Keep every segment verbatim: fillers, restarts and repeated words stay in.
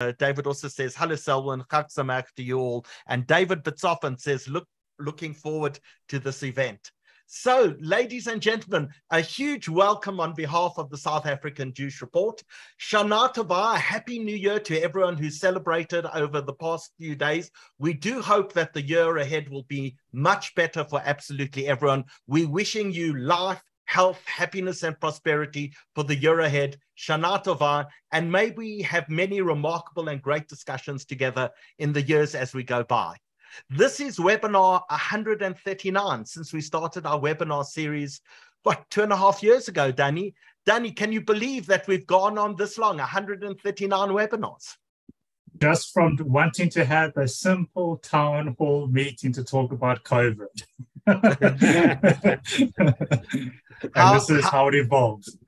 Uh, David also says, hello, Selwyn, Chag Sameach to you all. And David Bitsoffan says, look, looking forward to this event. So, ladies and gentlemen, a huge welcome on behalf of the South African Jewish Report. Shana Tova, a happy new year to everyone who celebrated over the past few days. We do hope that the year ahead will be much better for absolutely everyone. We're wishing you life, health, happiness, and prosperity for the year ahead. Shana Tova, and may we have many remarkable and great discussions together in the years as we go by. This is webinar one hundred thirty-nine since we started our webinar series, what, two and a half years ago, Danny. Danny, can you believe that we've gone on this long, one hundred thirty-nine webinars? Just from wanting to have a simple town hall meeting to talk about COVID. And how, this is how, how it evolves.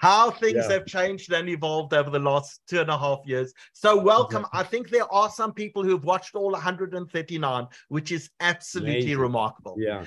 How things yeah. have changed and evolved over the last two and a half years. So welcome. Exactly. I think there are some people who've watched all one hundred thirty-nine, which is absolutely Amazing. remarkable. Yeah.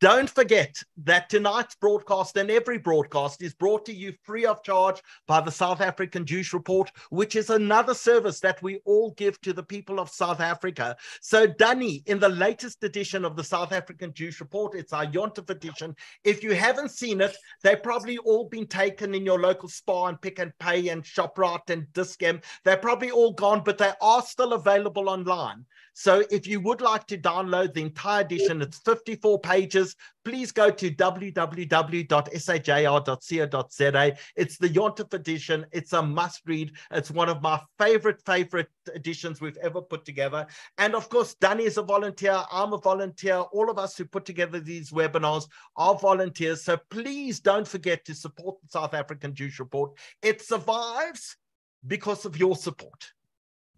Don't forget that tonight's broadcast and every broadcast is brought to you free of charge by the South African Jewish Report, which is another service that we all give to the people of South Africa. So, Danny, in the latest edition of the South African Jewish Report, it's our Yontef edition. If you haven't seen it, they've probably all been taken in your local Spar and Pick and Pay and ShopRite and Dis-Chem. They're probably all gone, but they are still available online. So if you would like to download the entire edition, it's fifty-four pages. Please go to w w w dot s a j r dot co dot z a. It's the Yontef edition. It's a must-read. It's one of my favorite, favorite editions we've ever put together. And of course, Danny is a volunteer. I'm a volunteer. All of us who put together these webinars are volunteers. So please don't forget to support the South African Jewish Report. It survives because of your support.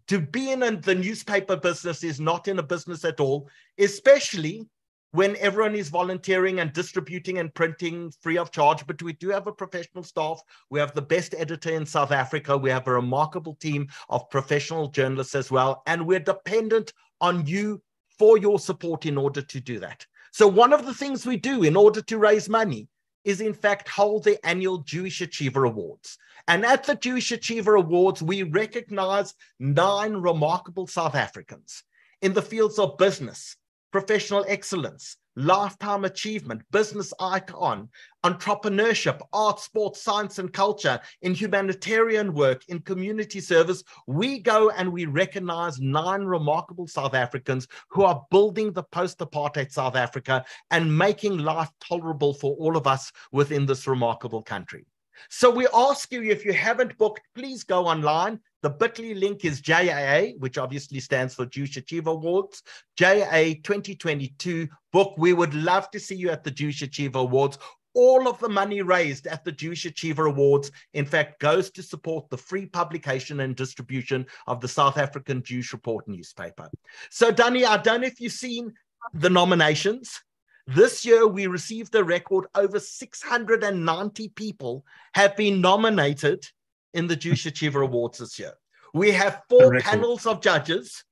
To be in the newspaper business is not in a business at all, especially when everyone is volunteering and distributing and printing free of charge. But we do have a professional staff. We have the best editor in South Africa. We have a remarkable team of professional journalists as well. And we're dependent on you for your support in order to do that. So one of the things we do in order to raise money is in fact hold the annual Jewish Achiever Awards. And at the Jewish Achiever Awards, we recognize nine remarkable South Africans in the fields of business, professional excellence, lifetime achievement, business icon, entrepreneurship, art, sports, science, and culture, in humanitarian work, in community service. We go and we recognize nine remarkable South Africans who are building the post-apartheid South Africa and making life tolerable for all of us within this remarkable country. So we ask you, if you haven't booked, please go online. The bit dot l y link is J A A, which obviously stands for Jewish Achiever Awards, J A A twenty twenty-two book. We would love to see you at the Jewish Achiever Awards. All of the money raised at the Jewish Achiever Awards, in fact, goes to support the free publication and distribution of the South African Jewish Report newspaper. So, Danny, I don't know if you've seen the nominations. This year, we received a record. Over six hundred ninety people have been nominated in the Jewish Achiever Awards this year. We have four panels of judges.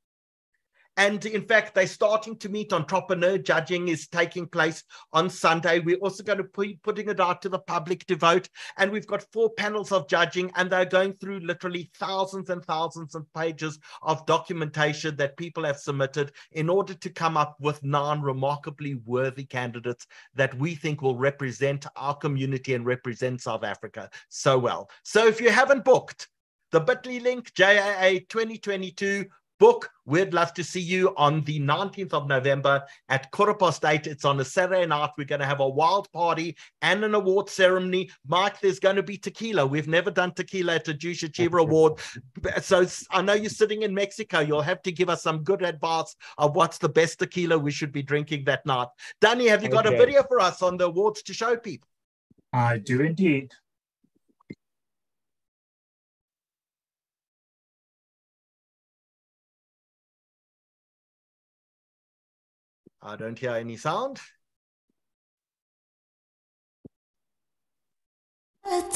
And in fact, they're starting to meet. Entrepreneur judging is taking place on Sunday. We're also going to be putting it out to the public to vote. And we've got four panels of judging, and they're going through literally thousands and thousands of pages of documentation that people have submitted in order to come up with nine remarkably worthy candidates that we think will represent our community and represent South Africa so well. So if you haven't booked, the bit dot l y link, J A A twenty twenty-two, book. We'd love to see you on the nineteenth of November at quarter past eight. It's on a Saturday night. We're going to have a wild party and an award ceremony. Mike, there's going to be tequila. We've never done tequila at a Jewish Achiever Award. So I know you're sitting in Mexico. You'll have to give us some good advice of what's the best tequila we should be drinking that night. Danny, have you got okay. a video for us on the awards to show people? I do indeed. I don't hear any sound. Back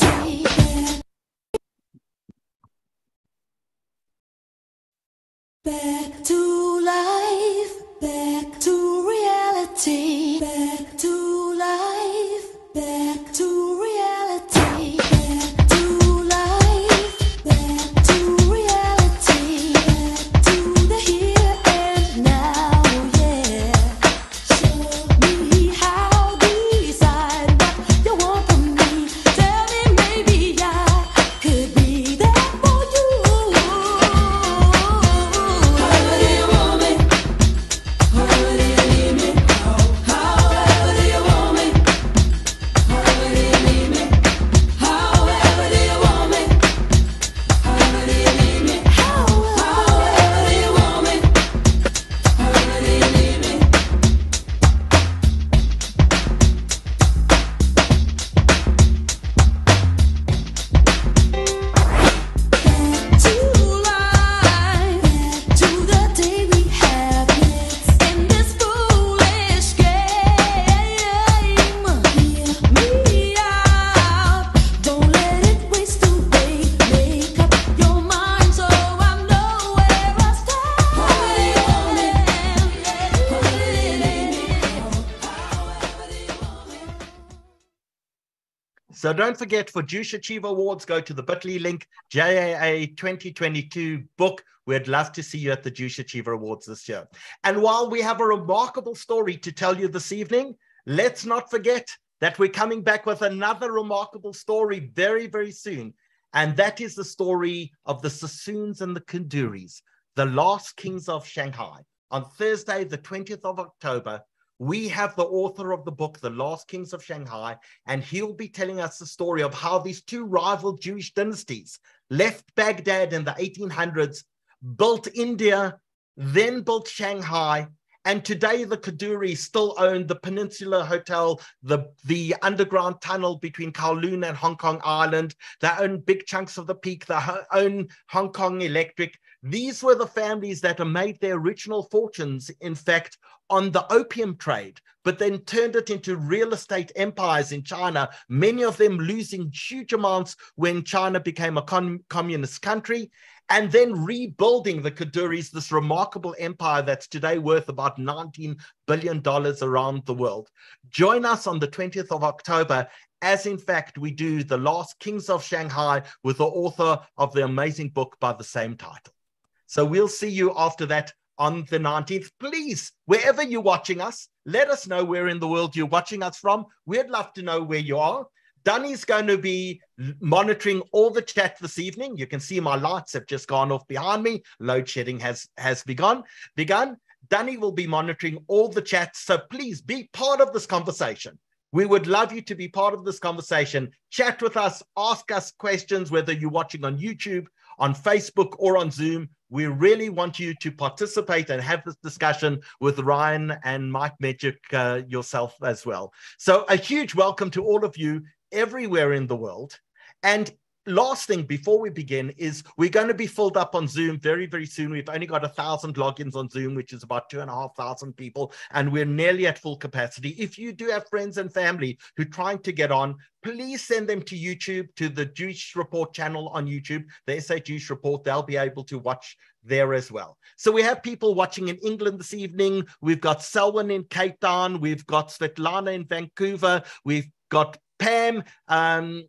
to life, back to reality, back to life, back to reality, back to life, back to reality. So don't forget, for Jewish Achieve Awards, go to the bit dot l y link, J A A twenty twenty-two book. We'd love to see you at the Jewish Achiever Awards this year. And while we have a remarkable story to tell you this evening, let's not forget that we're coming back with another remarkable story very, very soon. And that is the story of the Sassoons and the Kanduris, the last kings of Shanghai. On Thursday, the twentieth of October, we have the author of the book, The Last Kings of Shanghai, and he'll be telling us the story of how these two rival Jewish dynasties left Baghdad in the eighteen hundreds, built India, then built Shanghai, and today the Kanduris still own the Peninsula Hotel, the, the underground tunnel between Kowloon and Hong Kong Island. They own big chunks of the Peak, they own Hong Kong Electric. These were the families that made their original fortunes, in fact, on the opium trade, but then turned it into real estate empires in China, many of them losing huge amounts when China became a com- communist country, and then rebuilding the Kanduris, this remarkable empire that's today worth about nineteen billion dollars around the world. Join us on the twentieth of October as, in fact, we do The Last Kings of Shanghai with the author of the amazing book by the same title. So we'll see you after that on the nineteenth. Please, wherever you're watching us, let us know where in the world you're watching us from. We'd love to know where you are. Dunny's going to be monitoring all the chat this evening. You can see my lights have just gone off behind me. Load shedding has, has begun. begun. Dunny will be monitoring all the chats, so please be part of this conversation. We would love you to be part of this conversation. Chat with us, ask us questions, whether you're watching on YouTube, on Facebook, or on Zoom. We really want you to participate and have this discussion with Ryan and Mike Medjuck, uh, yourself as well. So a huge welcome to all of you everywhere in the world. And last thing before we begin is we're going to be filled up on Zoom very, very soon. We've only got a thousand logins on Zoom, which is about two and a half thousand people, and we're nearly at full capacity. If you do have friends and family who are trying to get on, please send them to YouTube, to the Jewish Report channel on YouTube, the S A Jewish Report. They'll be able to watch there as well. So we have people watching in England this evening. We've got Selwyn in Cape Town. We've got Svetlana in Vancouver. We've got Pam, um,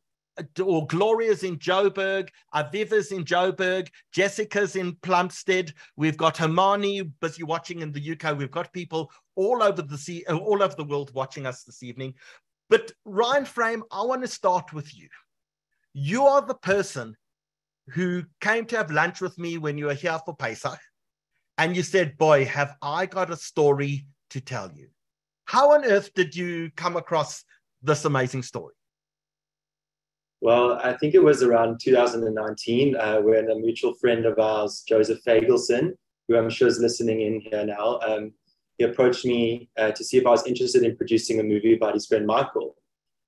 or Gloria's in Joburg, Aviva's in Joburg, Jessica's in Plumstead. We've got Hermani, but you're watching in the U K. We've got people all over the sea, all over the world watching us this evening. But Ryan Frame, I want to start with you. You are the person who came to have lunch with me when you were here for Pesach, and you said, boy, have I got a story to tell you. How on earth did you come across this amazing story? Well, I think it was around two thousand nineteen uh, when a mutual friend of ours, Joseph Fagelson, who I'm sure is listening in here now, um, he approached me uh, to see if I was interested in producing a movie about his friend Michael.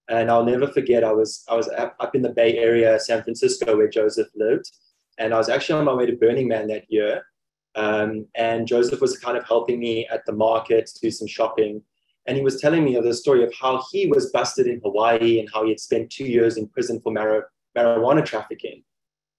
And I'll never forget, I was I was up, up in the Bay Area, San Francisco, where Joseph lived. And I was actually on my way to Burning Man that year. Um, and Joseph was kind of helping me at the market do some shopping. And he was telling me of the story of how he was busted in Hawaii and how he had spent two years in prison for mar- marijuana trafficking.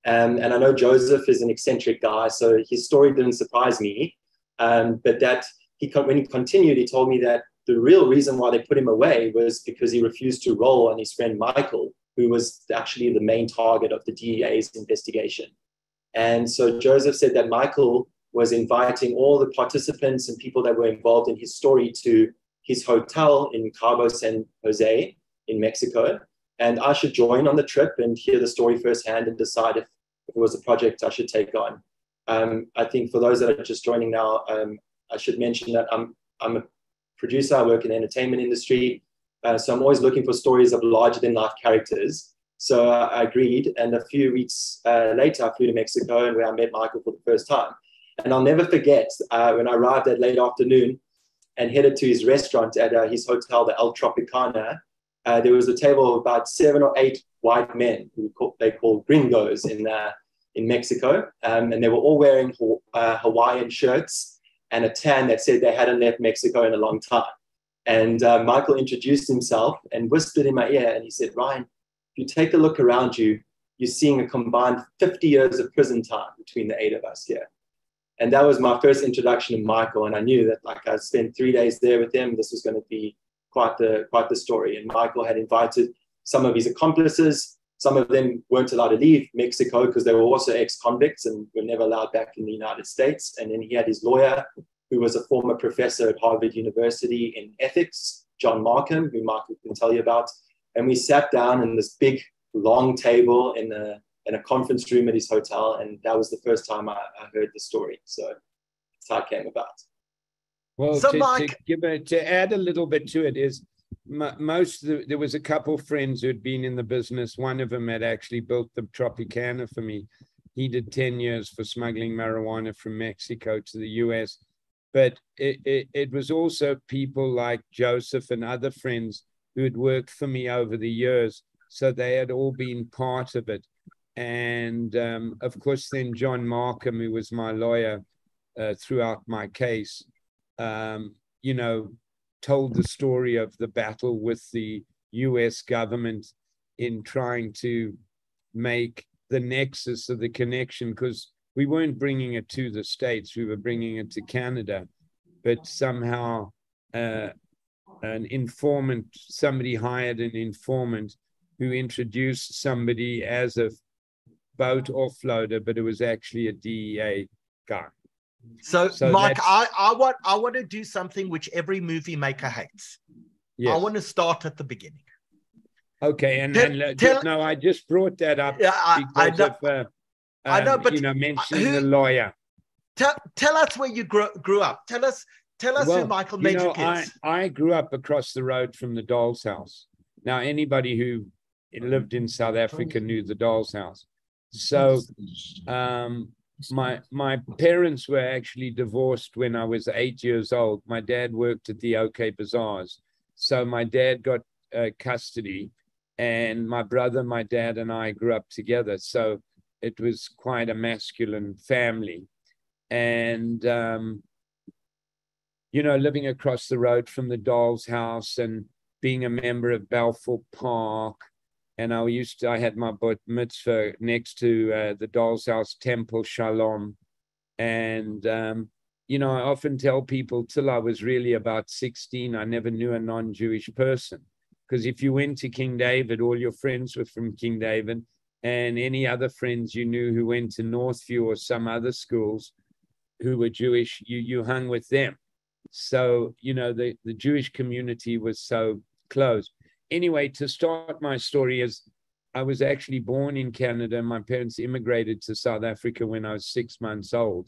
Um, and I know Joseph is an eccentric guy, so his story didn't surprise me. Um, but that he, when he continued, he told me that the real reason why they put him away was because he refused to roll on his friend Michael, who was actually the main target of the D E A's investigation. And so Joseph said that Michael was inviting all the participants and people that were involved in his story to his hotel in Cabo San Jose in Mexico. And I should join on the trip and hear the story firsthand and decide if it was a project I should take on. Um, I think for those that are just joining now, um, I should mention that I'm, I'm a producer. I work in the entertainment industry. Uh, so I'm always looking for stories of larger than life characters. So I agreed. And a few weeks uh, later, I flew to Mexico and where I met Michael for the first time. And I'll never forget uh, when I arrived that late afternoon, and headed to his restaurant at uh, his hotel, the El Tropicana. Uh, there was a table of about seven or eight white men, who call, they call gringos in uh, in Mexico. Um, and they were all wearing uh, Hawaiian shirts and a tan that said they hadn't left Mexico in a long time. And uh, Michael introduced himself and whispered in my ear, and he said, Ryan, if you take a look around you, you're seeing a combined fifty years of prison time between the eight of us here. And that was my first introduction to Michael. And I knew that, like, I spent three days there with him. This was going to be quite the, quite the story. And Michael had invited some of his accomplices. Some of them weren't allowed to leave Mexico because they were also ex-convicts and were never allowed back in the United States. And then he had his lawyer, who was a former professor at Harvard University in ethics, John Markham, who Michael can tell you about. And we sat down in this big, long table in a, in a conference room at his hotel. And that was the first time I, I heard the story. So that's how it came about. Well, so to, Mike, to, give a, to add a little bit to it is, most the, there was a couple of friends who had been in the business. One of them had actually built the Tropicana for me. He did ten years for smuggling marijuana from Mexico to the U S. But it, it, it was also people like Joseph and other friends who had worked for me over the years. So they had all been part of it. And um, of course, then John Markham, who was my lawyer uh, throughout my case, um, you know, told the story of the battle with the U S government in trying to make the nexus of the connection, because we weren't bringing it to the States, we were bringing it to Canada. But somehow uh, an informant, somebody hired an informant who introduced somebody as a boat offloader, but it was actually a D E A guy. So, so Mike, I, I want I want to do something which every movie maker hates. Yes. I want to start at the beginning. Okay, and, tell, and tell, no, I just brought that up yeah, I, because I know, of uh, um, I know, but you know, mentioning who, the lawyer. Tell tell us where you grew, grew up. Tell us tell us well, who Michael Medjuck is. I, I grew up across the road from the Dolls House. Now, anybody who lived in South Africa knew the Dolls House. So. Um, My my parents were actually divorced when I was eight years old. My dad worked at the OK Bazaars. So my dad got uh, custody, and my brother, my dad, and I grew up together. So it was quite a masculine family. And, um, you know, living across the road from the Dolls House and being a member of Balfour Park. And I used to, I had my bat mitzvah next to uh, the Dolls House Temple Shalom. And, um, you know, I often tell people till I was really about sixteen, I never knew a non-Jewish person. Because if you went to King David, all your friends were from King David, and any other friends you knew who went to Northview or some other schools who were Jewish, you, you hung with them. So, you know, the, the Jewish community was so close. Anyway, to start my story is I was actually born in Canada. My parents immigrated to South Africa when I was six months old.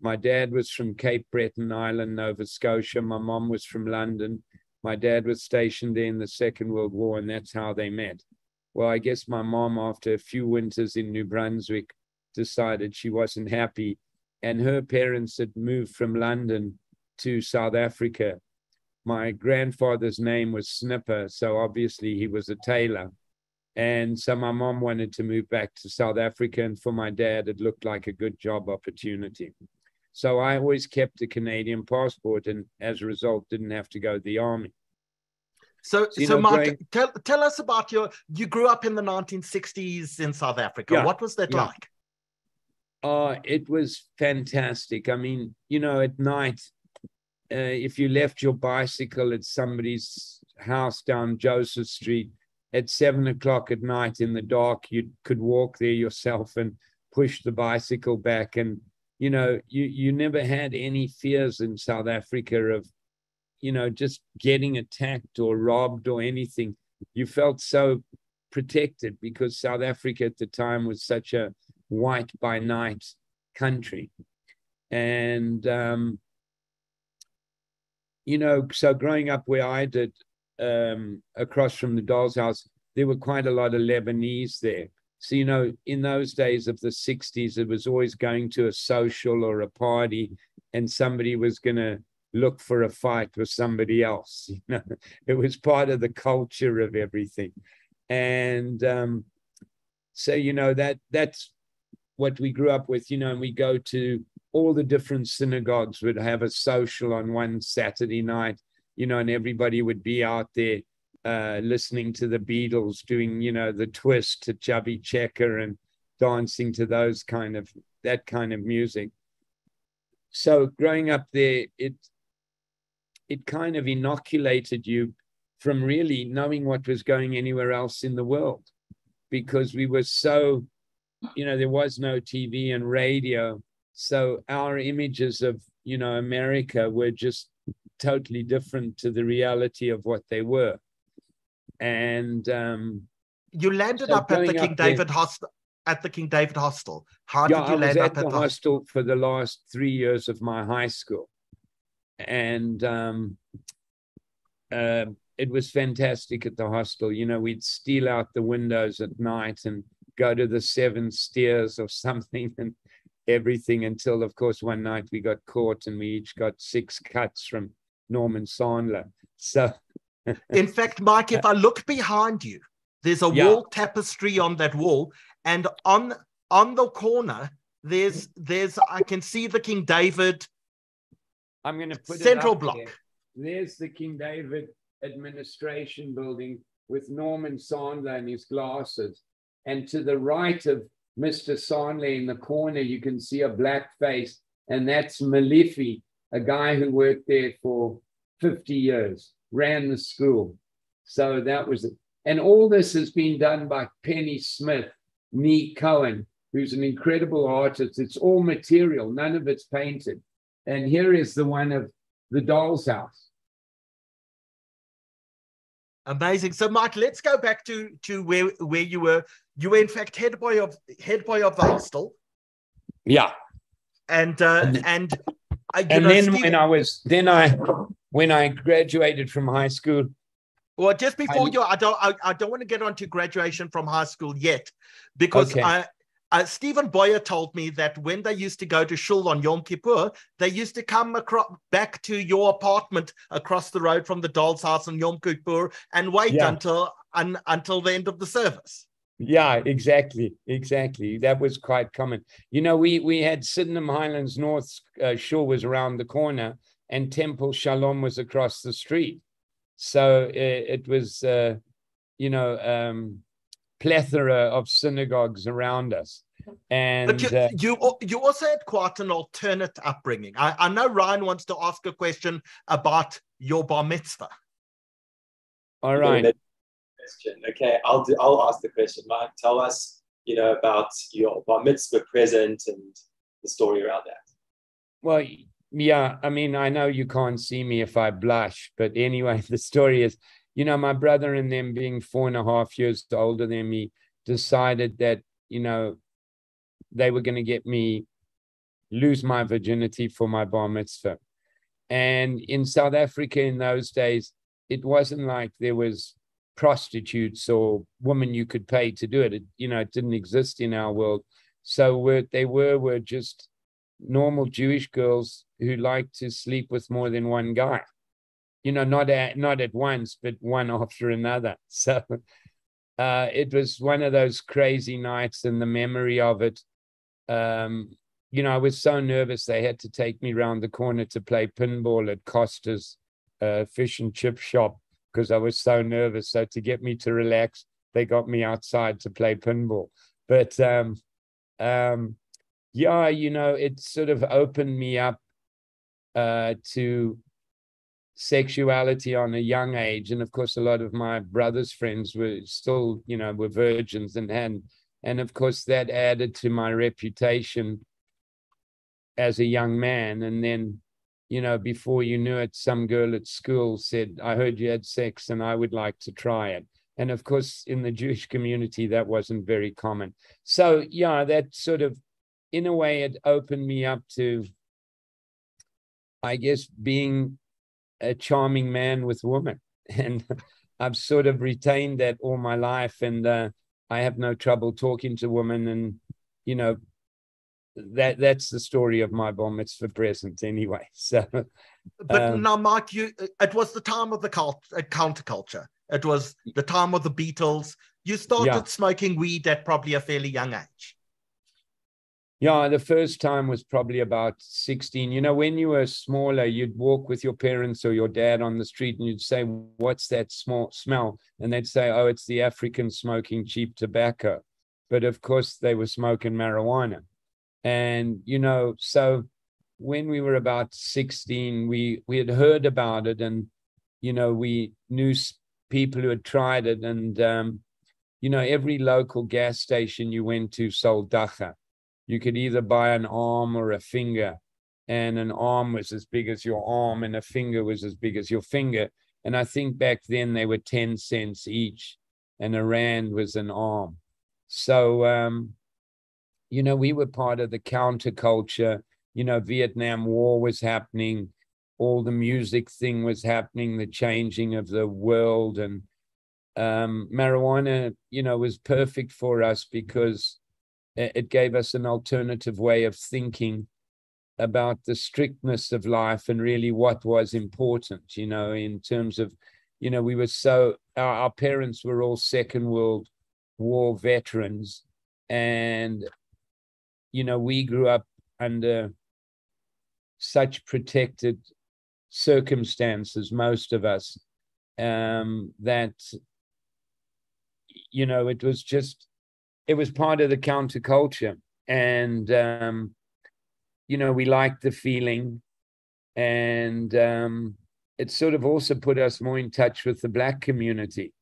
My dad was from Cape Breton Island, Nova Scotia. My mom was from London. My dad was stationed there in the Second World War, and that's how they met. Well, I guess my mom, after a few winters in New Brunswick, decided she wasn't happy, and her parents had moved from London to South Africa. My grandfather's name was Snipper, so obviously he was a tailor. And so my mom wanted to move back to South Africa, and for my dad, it looked like a good job opportunity. So I always kept a Canadian passport, and as a result, didn't have to go to the army. So, so, so know, Mark, growing... tell, tell us about your, you grew up in the nineteen sixties in South Africa. Yeah, what was that yeah. like? Uh, it was fantastic. I mean, you know, at night, Uh, if you left your bicycle at somebody's house down Joseph Street at seven o'clock at night in the dark, you could walk there yourself and push the bicycle back. And, you know, you, you never had any fears in South Africa of, you know, just getting attacked or robbed or anything. You felt so protected because South Africa at the time was such a white by night country. And, um, you know, so growing up where I did, um, across from the Dolls House, there were quite a lot of Lebanese there. So, you know, in those days of the sixties, it was always going to a social or a party and somebody was going to look for a fight with somebody else. You know, it was part of the culture of everything. And um, so, you know, that that's what we grew up with, you know, and we go to all the different synagogues would have a social on one Saturday night, you know, and everybody would be out there uh, listening to the Beatles, doing, you know, the twist to Chubby Checker and dancing to those kind of, that kind of music. So growing up there, it, it kind of inoculated you from really knowing what was going anywhere else in the world, because we were so, you know, there was no T V and radio. So our images of, you know, America were just totally different to the reality of what they were. And um, you landed so up at the King David Hostel. At the King David Hostel. How yeah, did you I land was up at the, the hostel for the last three years of my high school, and um, uh, it was fantastic at the hostel. You know, we'd steal out the windows at night and go to the Seven Stairs or something, and everything. Until, of course, one night we got caught, and we each got six cuts from Norman Sandler. So, in fact, Mike, if I look behind you, there's a yeah. wall tapestry on that wall. And on on the corner, there's there's I can see the King David. I'm going to put central it block. There. There's the King David administration building with Norman Sandler and his glasses. And to the right of Mister Sandler in the corner, you can see a black face, and that's Malefi, a guy who worked there for fifty years, ran the school. So that was it. And all this has been done by Penny Smith, Nick Cohen, who's an incredible artist. It's all material, none of it's painted. And here is the one of the Dolls House. Amazing. So, Mike, let's go back to to where where you were. You were in fact head boy of head boy of the hostel. Yeah. And uh, and uh, you and know, then Steve, when I was then I when I graduated from high school. Well, just before I, you, I don't, I, I don't want to get on to graduation from high school yet, because okay. I, I, Stephen Boyer told me that when they used to go to shul on Yom Kippur, they used to come across, back to your apartment across the road from the Dolls House on Yom Kippur and wait yeah. until un, until the end of the service. Yeah, exactly, exactly. That was quite common. You know, we we had Sydenham Highlands North uh, shul was around the corner, and Temple Shalom was across the street. So it, it was, uh, you know, um, plethora of synagogues around us. And but you, uh, you, you also had quite an alternate upbringing. I, I know Ryan wants to ask a question about your bar mitzvah. All right. Okay, I'll, do, I'll ask the question, Mike. Tell us, you know, about your bar mitzvah present and the story around that. Well, yeah, I mean, I know you can't see me if I blush, but anyway, the story is, you know, my brother and them being four and a half years older than me decided that, you know, they were going to get me, lose my virginity for my bar mitzvah. And in South Africa in those days, it wasn't like there was prostitutes or women you could pay to do it. It you know, it didn't exist in our world. So what they were were just normal Jewish girls who like to sleep with more than one guy, you know, not at, not at once, but one after another. So uh, it was one of those crazy nights, and the memory of it, um, you know, I was so nervous they had to take me round the corner to play pinball at Costa's uh, fish and chip shop because I was so nervous. So to get me to relax, they got me outside to play pinball. But um, um, yeah, you know, it sort of opened me up uh, to sexuality on a young age. And of course, a lot of my brother's friends were still, you know, were virgins. And, and, and of course, that added to my reputation as a young man. And then, you know, before you knew it, some girl at school said, I heard you had sex and I would like to try it. And of course, in the Jewish community, that wasn't very common. So, yeah, that sort of, in a way, it opened me up to, I guess, being a charming man with women. And I've sort of retained that all my life. And uh, I have no trouble talking to women. And, you know, that that's the story of my bar mitzvah present anyway. So, But um, now, Mike, you, it was the time of the cult, uh, counterculture. It was the time of the Beatles. You started yeah. smoking weed at probably a fairly young age. Yeah, the first time was probably about sixteen. You know, when you were smaller, you'd walk with your parents or your dad on the street and you'd say, what's that small smell? And they'd say, oh, it's the Africans smoking cheap tobacco. But of course, they were smoking marijuana. And, you know, so when we were about sixteen, we, we had heard about it. And, you know, we knew people who had tried it. And, um, you know, every local gas station you went to sold dacha. You could either buy an arm or a finger. And an arm was as big as your arm, and a finger was as big as your finger. And I think back then they were ten cents each, and a rand was an arm. So, um, you know, we were part of the counterculture. You know, Vietnam War was happening. All the music thing was happening, the changing of the world. And um, marijuana, you know, was perfect for us because it gave us an alternative way of thinking about the strictness of life and really what was important, you know, in terms of, you know, we were so, our, our parents were all Second World War veterans. And, you know, we grew up under such protected circumstances, most of us, um, that, you know, it was just, it was part of the counterculture. And, um, you know, we liked the feeling, and um, it sort of also put us more in touch with the Black community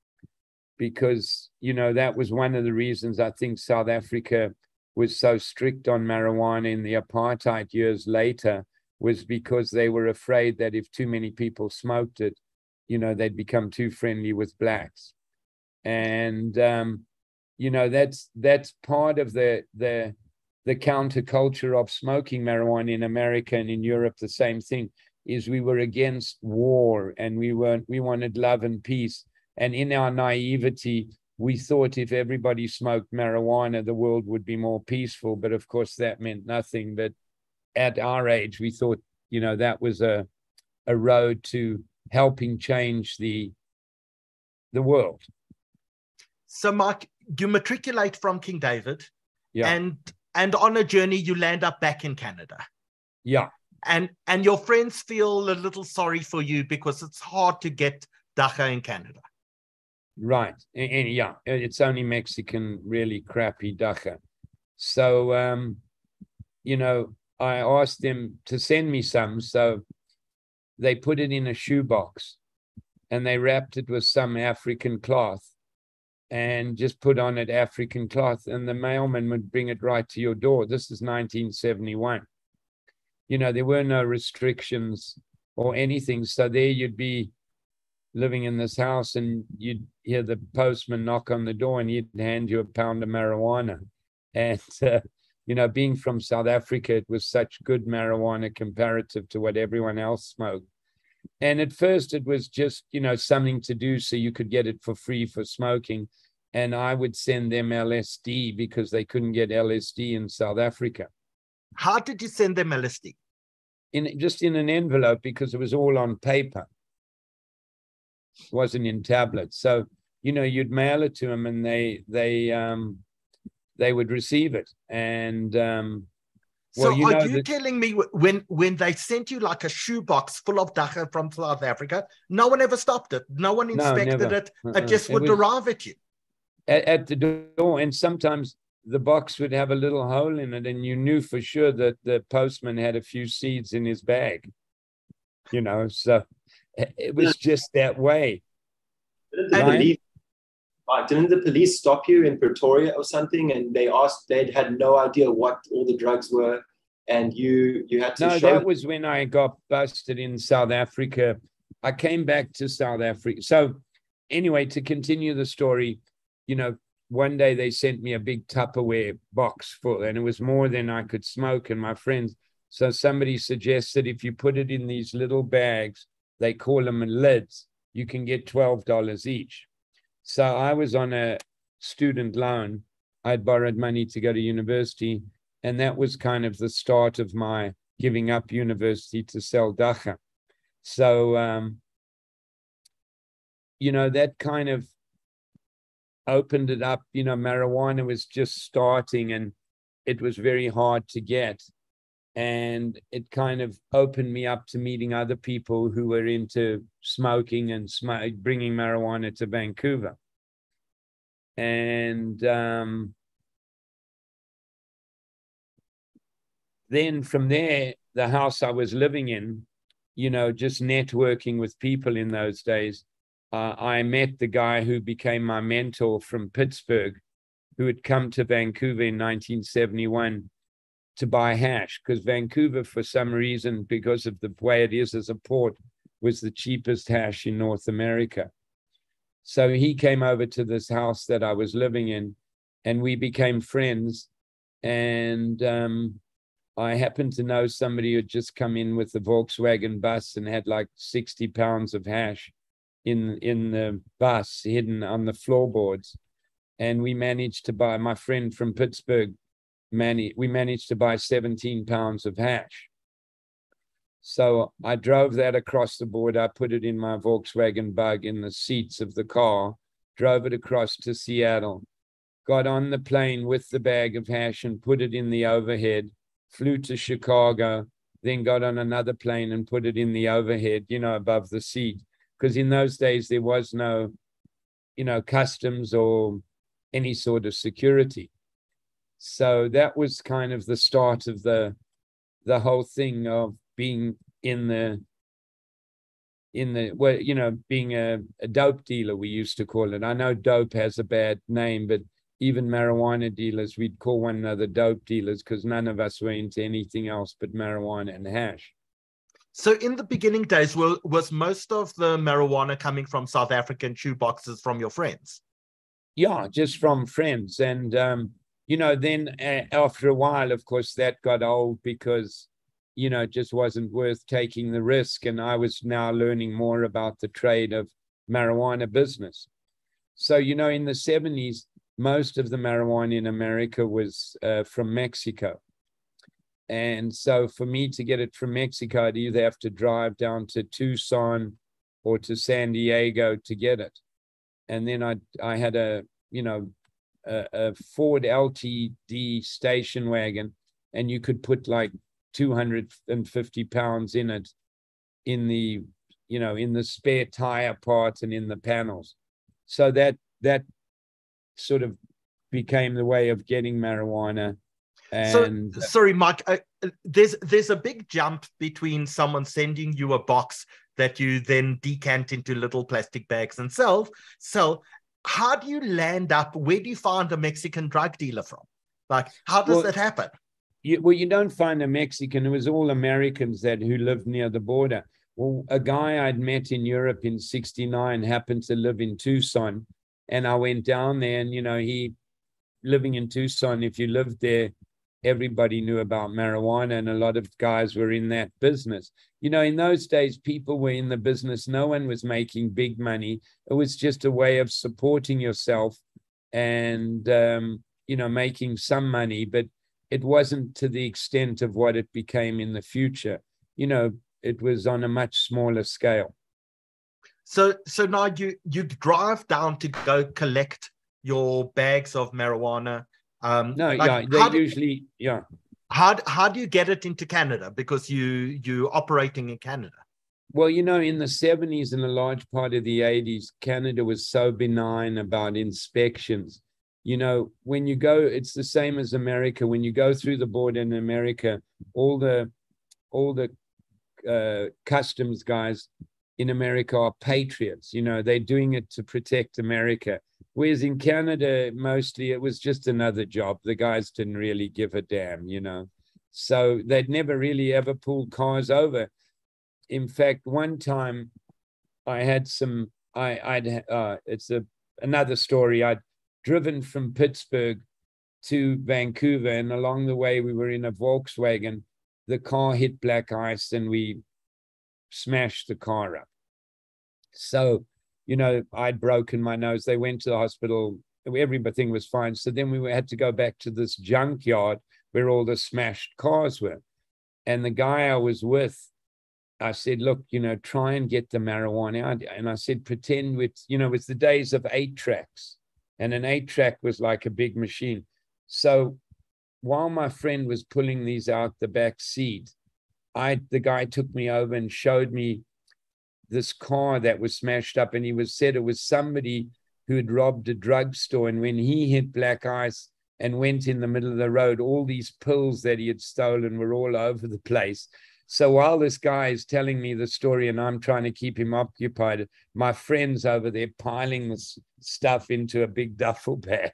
because, you know, that was one of the reasons I think South Africa was so strict on marijuana in the apartheid years later, was because they were afraid that if too many people smoked it, you know, they'd become too friendly with Blacks. And, um, you know, that's that's part of the the... the counterculture of smoking marijuana in America and in Europe. The same thing is we were against war, and we weren't, we wanted love and peace. And in our naivety, we thought if everybody smoked marijuana, the world would be more peaceful. But of course that meant nothing. But at our age, we thought, you know, that was a, a road to helping change the, the world. So Mike, you matriculate from King David, yeah. and And on a journey, you land up back in Canada. Yeah. And and your friends feel a little sorry for you because it's hard to get dacha in Canada. Right. And, and yeah, it's only Mexican, really crappy dacha. So, um, you know, I asked them to send me some. So they put it in a shoebox and they wrapped it with some African cloth. And just put on it African cloth, and the mailman would bring it right to your door. This is nineteen seventy-one. You know, there were no restrictions or anything. So there you'd be living in this house, and you'd hear the postman knock on the door, and he'd hand you a pound of marijuana. And, uh, you know, being from South Africa, it was such good marijuana comparative to what everyone else smoked. And at first it was just, you know, something to do so you could get it for free for smoking. And I would send them L S D because they couldn't get L S D in South Africa. How did you send them L S D? In, just in an envelope, because it was all on paper. It wasn't in tablets. So, you know, you'd mail it to them and they they um, they would receive it. And... Um, Well, so you are know, you the, telling me when, when they sent you like a shoebox full of dacha from South Africa, no one ever stopped it. No one inspected no, it. Uh-uh. It just it would was, arrive at you. At, at the door. And sometimes the box would have a little hole in it. And you knew for sure that the postman had a few seeds in his bag. You know, so it was just that way. Didn't the, police, didn't the police stop you in Pretoria or something? And they asked, they'd had no idea what all the drugs were. And you you had to no, show... No, that was when I got busted in South Africa. I came back to South Africa. So anyway, to continue the story, you know, one day they sent me a big Tupperware box full, and it was more than I could smoke and my friends. So somebody suggested if you put it in these little bags, they call them lids, you can get twelve dollars each. So I was on a student loan. I'd borrowed money to go to university. And that was kind of the start of my giving up university to sell dacha. So, um, you know, that kind of opened it up. You know, marijuana was just starting and it was very hard to get. And it kind of opened me up to meeting other people who were into smoking and sm bringing marijuana to Vancouver. And um, then from there, the house I was living in, you know, just networking with people in those days, uh, I met the guy who became my mentor from Pittsburgh, who had come to Vancouver in nineteen seventy-one to buy hash, because Vancouver, for some reason, because of the way it is as a port, was the cheapest hash in North America. So he came over to this house that I was living in, and we became friends. And um, I happened to know somebody who had just come in with the Volkswagen bus and had like sixty pounds of hash in, in the bus, hidden on the floorboards. And we managed to buy, my friend from Pittsburgh, mani- we managed to buy seventeen pounds of hash. So I drove that across the board. I put it in my Volkswagen bug in the seats of the car, drove it across to Seattle, got on the plane with the bag of hash and put it in the overhead, flew to Chicago, then got on another plane and put it in the overhead, you know, above the seat. Because in those days, there was no, you know, customs or any sort of security. So that was kind of the start of the, the whole thing of being in the, in the, well, you know, being a, a dope dealer, we used to call it. I know dope has a bad name, but even marijuana dealers, we'd call one another dope dealers because none of us were into anything else but marijuana and hash. So in the beginning days, well, was most of the marijuana coming from South African shoeboxes from your friends? Yeah, just from friends. And, um, you know, then uh, after a while, of course, that got old because, you know, it just wasn't worth taking the risk. And I was now learning more about the trade of marijuana business. So, you know, in the seventies, most of the marijuana in America was uh, from Mexico. And so for me to get it from Mexico, I'd either have to drive down to Tucson or to San Diego to get it. And then I I had a, you know, a, a Ford L T D station wagon, and you could put like two hundred fifty pounds in it, in the, you know, in the spare tire parts and in the panels. So that, that sort of became the way of getting marijuana. And so, sorry, Mike, uh, there's, there's a big jump between someone sending you a box that you then decant into little plastic bags and sell. So how do you land up, where do you find a Mexican drug dealer from? Like, how does well, that happen? You, well, you don't find a Mexican. It was all Americans that who lived near the border. Well, a guy I'd met in Europe in sixty-nine happened to live in Tucson. And I went down there and, you know, he living in Tucson, if you lived there, everybody knew about marijuana and a lot of guys were in that business. You know, in those days, people were in the business. No one was making big money. It was just a way of supporting yourself and, um, you know, making some money, but it wasn't to the extent of what it became in the future. You know, it was on a much smaller scale. So, so now you, you drive down to go collect your bags of marijuana. Um, no, like yeah, they usually, do, yeah. How, how do you get it into Canada? Because you, you're operating in Canada. Well, you know, in the seventies and a large part of the eighties, Canada was so benign about inspections. You know, when you go, it's the same as America. When you go through the border in America, all the, all the uh, customs guys in America are patriots. You know, they're doing it to protect America. Whereas in Canada, mostly it was just another job. The guys didn't really give a damn, you know. So they'd never really ever pulled cars over. In fact, one time I had some, I, I'd, uh, it's a, another story. I'd driven from Pittsburgh to Vancouver, and along the way we were in a Volkswagen. The car hit black ice and we smashed the car up. So, you know, I'd broken my nose. They went to the hospital. Everything was fine. So then we had to go back to this junkyard where all the smashed cars were. And the guy I was with, I said, look, you know, try and get the marijuana out. And I said, pretend it's, you know, it's the days of eight tracks. And an eight track was like a big machine. So while my friend was pulling these out the back seat, I, the guy took me over and showed me this car that was smashed up, and he was said it was somebody who had robbed a drugstore. And when he hit black ice and went in the middle of the road, all these pills that he had stolen were all over the place. So while this guy is telling me the story and I'm trying to keep him occupied, my friend's over there piling this stuff into a big duffel bag.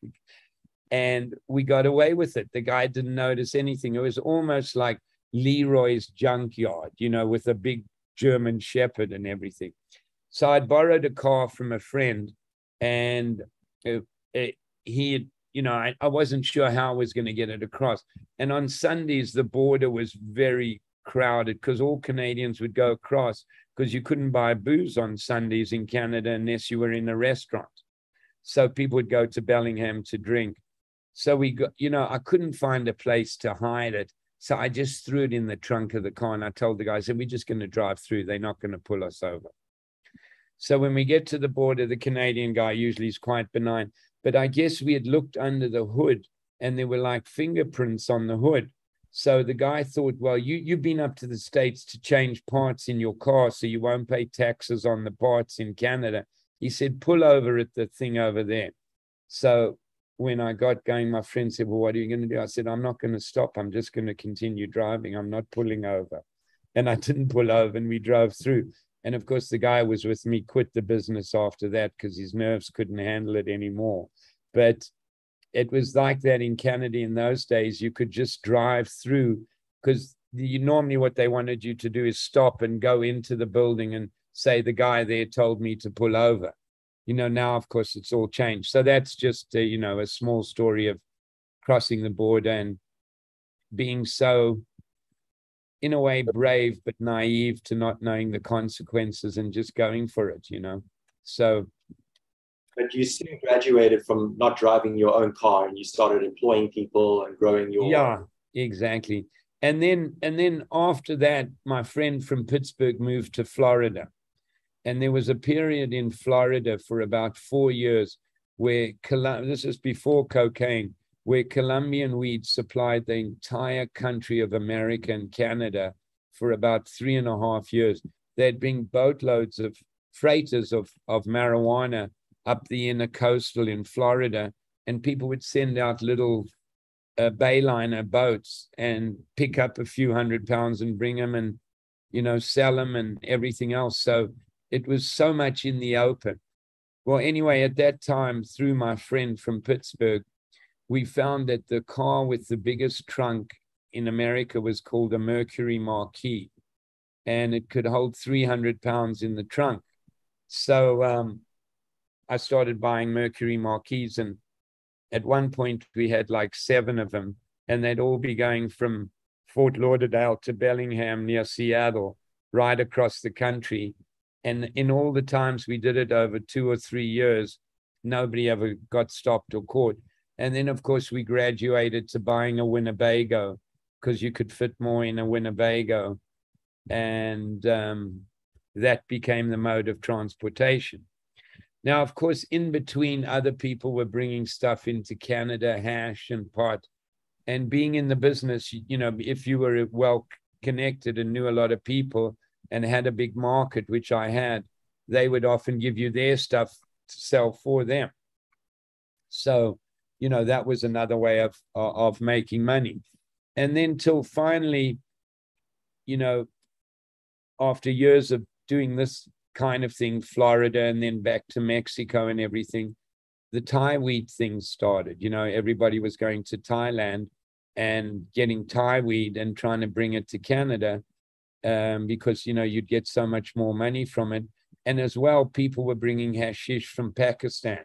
And we got away with it. The guy didn't notice anything. It was almost like Leroy's junkyard, you know, with a big German shepherd and everything. So I'd borrowed a car from a friend, and it, it, he had, you know, I, I wasn't sure how I was going to get it across. And on Sundays, the border was very crowded because all Canadians would go across because you couldn't buy booze on Sundays in Canada unless you were in a restaurant. So people would go to Bellingham to drink. So we got, you know, I couldn't find a place to hide it. So I just threw it in the trunk of the car, and I told the guy, I said, we're just going to drive through. They're not going to pull us over. So when we get to the border, the Canadian guy usually is quite benign. But I guess we had looked under the hood, and there were like fingerprints on the hood. So the guy thought, well, you, you've been up to the States to change parts in your car, so you won't pay taxes on the parts in Canada. He said, pull over at the thing over there. So when I got going, my friend said, well, what are you going to do? I said, I'm not going to stop. I'm just going to continue driving. I'm not pulling over. And I didn't pull over, and we drove through. And of course, the guy was with me quit the business after that because his nerves couldn't handle it anymore. But it was like that in Canada in those days. You could just drive through because you normally what they wanted you to do is stop and go into the building and say, the guy there told me to pull over. You know, now, of course, it's all changed. So that's just, uh, you know, a small story of crossing the border and being so, in a way, brave but naive to not knowing the consequences and just going for it, you know. So. But you soon graduated from not driving your own car, and you started employing people and growing your. Yeah, exactly. And then and then after that, my friend from Pittsburgh moved to Florida. And there was a period in Florida for about four years where, this is before cocaine, where Colombian weed supplied the entire country of America and Canada for about three and a half years. They'd bring boatloads of freighters of, of marijuana up the intercoastal in Florida, and people would send out little uh, bayliner boats and pick up a few hundred pounds and bring them and, you know, sell them and everything else. So it was so much in the open. Well, anyway, at that time, through my friend from Pittsburgh, we found that the car with the biggest trunk in America was called a Mercury Marquis, and it could hold three hundred pounds in the trunk. So um, I started buying Mercury Marquis, and at one point we had like seven of them, and they'd all be going from Fort Lauderdale to Bellingham near Seattle, right across the country. And in all the times we did it over two or three years, nobody ever got stopped or caught. And then, of course, we graduated to buying a Winnebago because you could fit more in a Winnebago. And um, that became the mode of transportation. Now, of course, in between, other people were bringing stuff into Canada, hash and pot. And being in the business, you know, if you were well connected and knew a lot of people, and had a big market, which I had, they would often give you their stuff to sell for them. So, you know, that was another way of, of making money. And then till finally, you know, after years of doing this kind of thing, Florida and then back to Mexico and everything, the Thai weed thing started. You know, everybody was going to Thailand and getting Thai weed and trying to bring it to Canada. Um, because, you know, you'd get so much more money from it. And as well, people were bringing hashish from Pakistan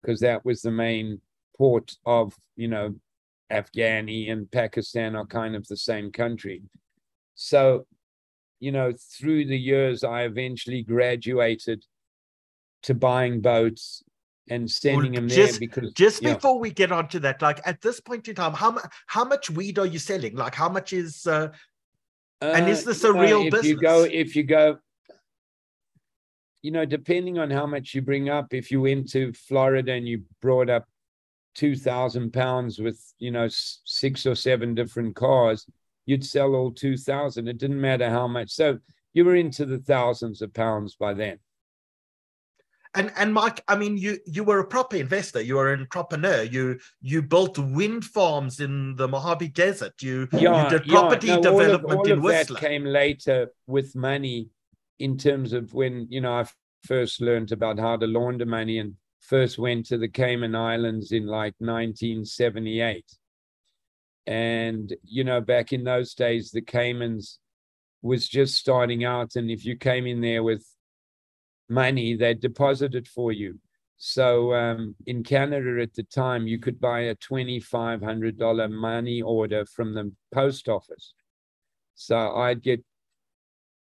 because that was the main port of, you know, Afghani and Pakistan are kind of the same country. So, you know, through the years, I eventually graduated to buying boats and sending well, them just, there because just before know. we get onto that, like at this point in time, how, how much weed are you selling? Like how much is... Uh... Uh, and is this a know, real if business? You go, if you go, you know, depending on how much you bring up, if you went to Florida and you brought up two thousand pounds with, you know, six or seven different cars, you'd sell all two thousand. It didn't matter how much. So you were into the thousands of pounds by then. And and Mike, I mean, you you were a proper investor. You were an entrepreneur. You you built wind farms in the Mojave Desert. You, yeah, you did property yeah. no, development all of, all in of Whistler. That came later with money, in terms of when you know I first learned about how to launder money and first went to the Cayman Islands in like nineteen seventy-eight. And you know, back in those days, the Caymans was just starting out, and if you came in there with money, they deposited for you. So um, in Canada at the time, you could buy a twenty-five hundred dollar money order from the post office. So I'd get,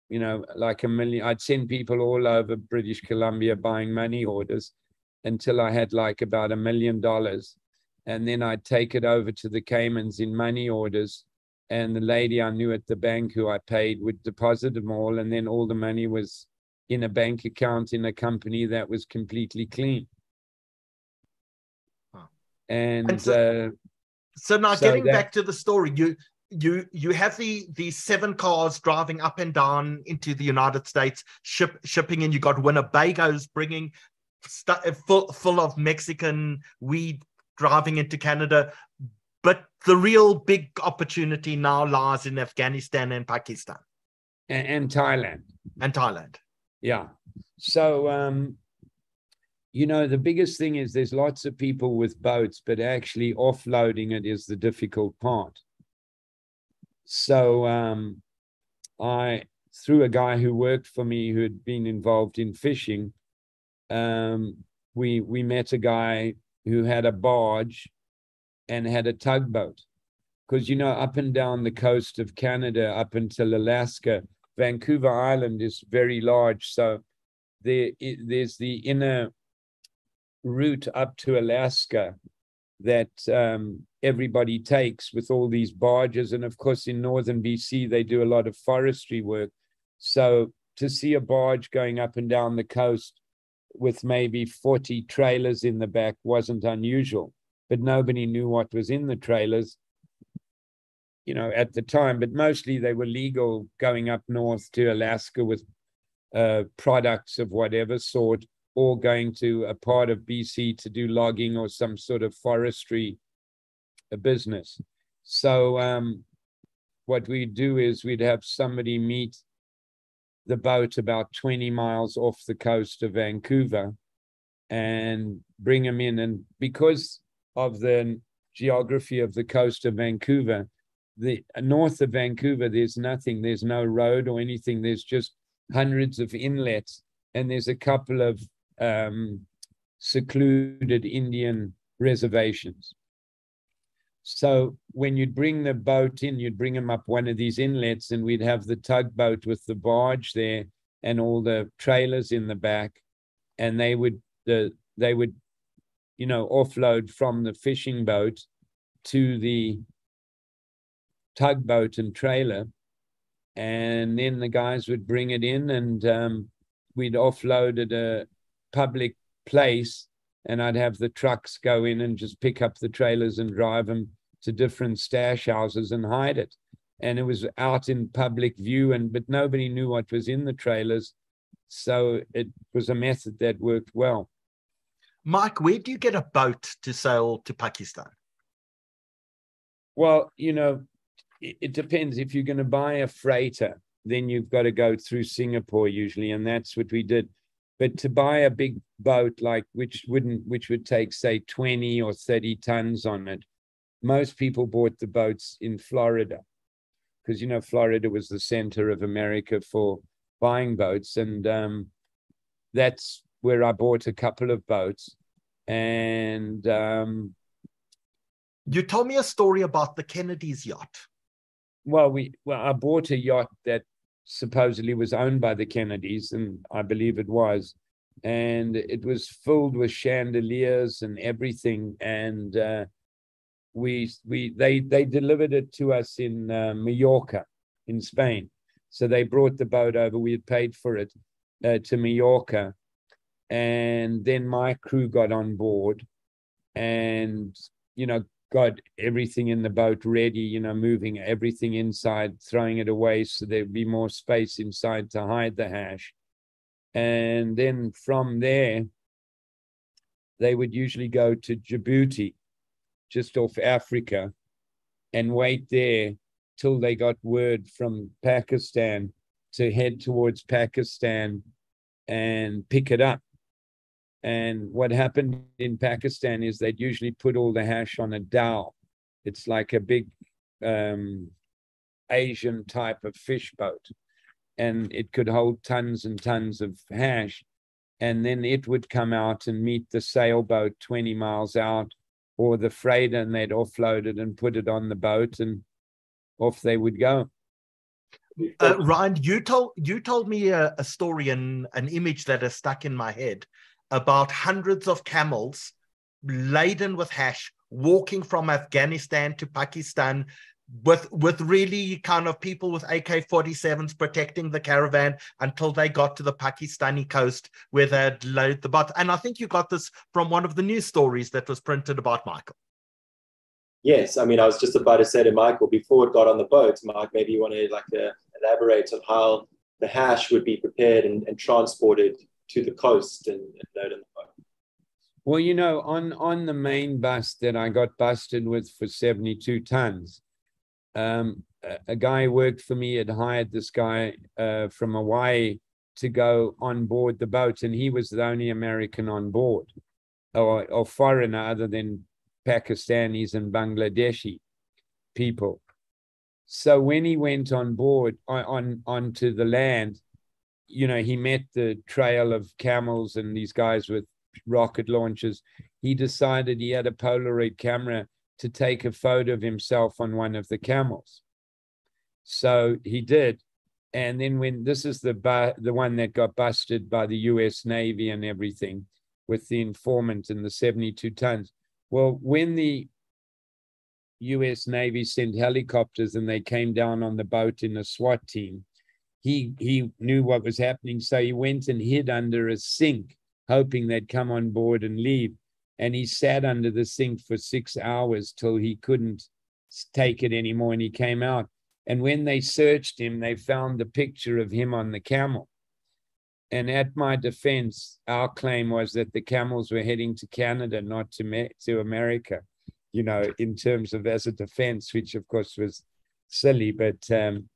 you know, like a million, I'd send people all over British Columbia buying money orders until I had like about a million dollars. And then I'd take it over to the Caymans in money orders. And the lady I knew at the bank who I paid would deposit them all. And then all the money was in a bank account in a company that was completely clean. Wow. And, and so, uh, so now so getting that, back to the story, you you you have the the seven cars driving up and down into the United States, ship, shipping in. You got Winnebagos bringing full full of Mexican weed driving into Canada. But the real big opportunity now lies in Afghanistan and Pakistan. And, and Thailand. And Thailand. Yeah. So, um, you know, the biggest thing is there's lots of people with boats, but actually offloading it is the difficult part. So um, I, through a guy who worked for me who had been involved in fishing, um, we, we met a guy who had a barge and had a tugboat. Because, you know, up and down the coast of Canada, up until Alaska, Vancouver Island is very large, so there, there's the inner route up to Alaska that um, everybody takes with all these barges. And of course, in northern B C, they do a lot of forestry work. So to see a barge going up and down the coast with maybe forty trailers in the back wasn't unusual, but nobody knew what was in the trailers, you know, at the time. But mostly they were legal going up north to Alaska with uh, products of whatever sort, or going to a part of B C to do logging or some sort of forestry business. So um, what we'd do is we'd have somebody meet the boat about twenty miles off the coast of Vancouver and bring them in. And because of the geography of the coast of Vancouver, the north of Vancouver, there's nothing, there's no road or anything. There's just hundreds of inlets, and there's a couple of um, secluded Indian reservations. So when you'd bring the boat in, you'd bring them up one of these inlets, and we'd have the tugboat with the barge there and all the trailers in the back, and they would, uh, they would, you know, offload from the fishing boat to the tugboat and trailer, and then the guys would bring it in, and um, we'd offload at a public place, and I'd have the trucks go in and just pick up the trailers and drive them to different stash houses and hide it. And it was out in public view, and but nobody knew what was in the trailers, so it was a method that worked well. Mike, where do you get a boat to sail to Pakistan? Well, you know, it depends. If you're going to buy a freighter, then you've got to go through Singapore usually, and that's what we did. But to buy a big boat, like which wouldn't, which would take say twenty or thirty tons on it, most people bought the boats in Florida, because you know Florida was the center of America for buying boats, and um, that's where I bought a couple of boats, and um, you told me a story about the Kennedys' yacht. Well, we well, I bought a yacht that supposedly was owned by the Kennedys, and I believe it was. And it was filled with chandeliers and everything. And uh, we we they they delivered it to us in uh, Mallorca, in Spain. So they brought the boat over. We had paid for it uh, to Mallorca, and then my crew got on board, and you know, got everything in the boat ready, you know, moving everything inside, throwing it away so there'd be more space inside to hide the hash. And then from there, they would usually go to Djibouti, just off Africa, and wait there till they got word from Pakistan to head towards Pakistan and pick it up. And what happened in Pakistan is they'd usually put all the hash on a dhow. It's like a big um, Asian type of fish boat. And it could hold tons and tons of hash. And then it would come out and meet the sailboat twenty miles out, or the freighter, and they'd offload it and put it on the boat, and off they would go. Uh, Ryan, you told you told me a, a story and an image that is stuck in my head about hundreds of camels laden with hash walking from Afghanistan to Pakistan with with really kind of people with A K forty-sevens protecting the caravan until they got to the Pakistani coast where they'd load the boat. And I think you got this from one of the news stories that was printed about Michael. Yes, I mean, I was just about to say to Michael, before it got on the boat, Mark, maybe you want to like uh, elaborate on how the hash would be prepared and, and transported to the coast and, and loaded on the boat. Well, you know, on, on the main bus that I got busted with for seventy-two tons, um, a, a guy who worked for me had hired this guy uh, from Hawaii to go on board the boat, and he was the only American on board, or, or foreigner other than Pakistanis and Bangladeshi people. So when he went on board, on onto the land, you know, he met the trail of camels and these guys with rocket launchers. He decided he had a Polaroid camera to take a photo of himself on one of the camels. So he did. And then when, this is the, bu- the one that got busted by the U S Navy and everything with the informant and the seventy-two tons. Well, when the U S Navy sent helicopters and they came down on the boat in a SWAT team, he he knew what was happening. So he went and hid under a sink, hoping they'd come on board and leave. And he sat under the sink for six hours till he couldn't take it anymore, and he came out. And when they searched him, they found the picture of him on the camel. And at my defense, our claim was that the camels were heading to Canada, not to, to America, you know, in terms of as a defense, which of course was silly. But um,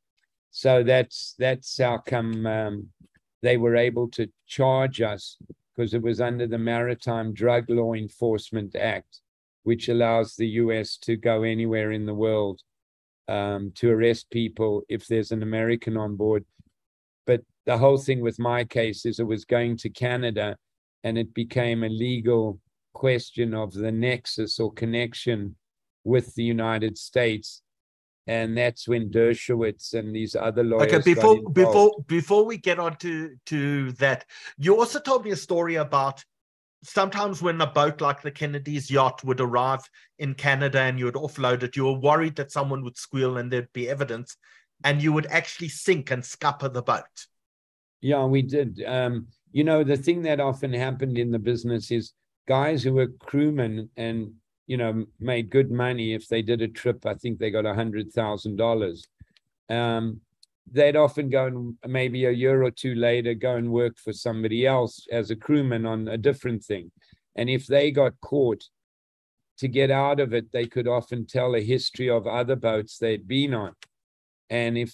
so that's that's how come um, they were able to charge us, because it was under the Maritime Drug Law Enforcement Act, which allows the U S to go anywhere in the world um, to arrest people if there's an American on board. But the whole thing with my case is it was going to Canada, and it became a legal question of the nexus or connection with the United States. And that's when Dershowitz and these other lawyers. Okay, before before before we get on to, to that, you also told me a story about sometimes when a boat like the Kennedy's yacht would arrive in Canada and you would offload it, you were worried that someone would squeal and there'd be evidence, and you would actually sink and scupper the boat. Yeah, we did. Um, you know, the thing that often happened in the business is guys who were crewmen and, you know, made good money. If they did a trip, I think they got one hundred thousand dollars. Um, they'd often go and maybe a year or two later go and work for somebody else as a crewman on a different thing. And if they got caught, to get out of it, they could often tell a history of other boats they'd been on. And if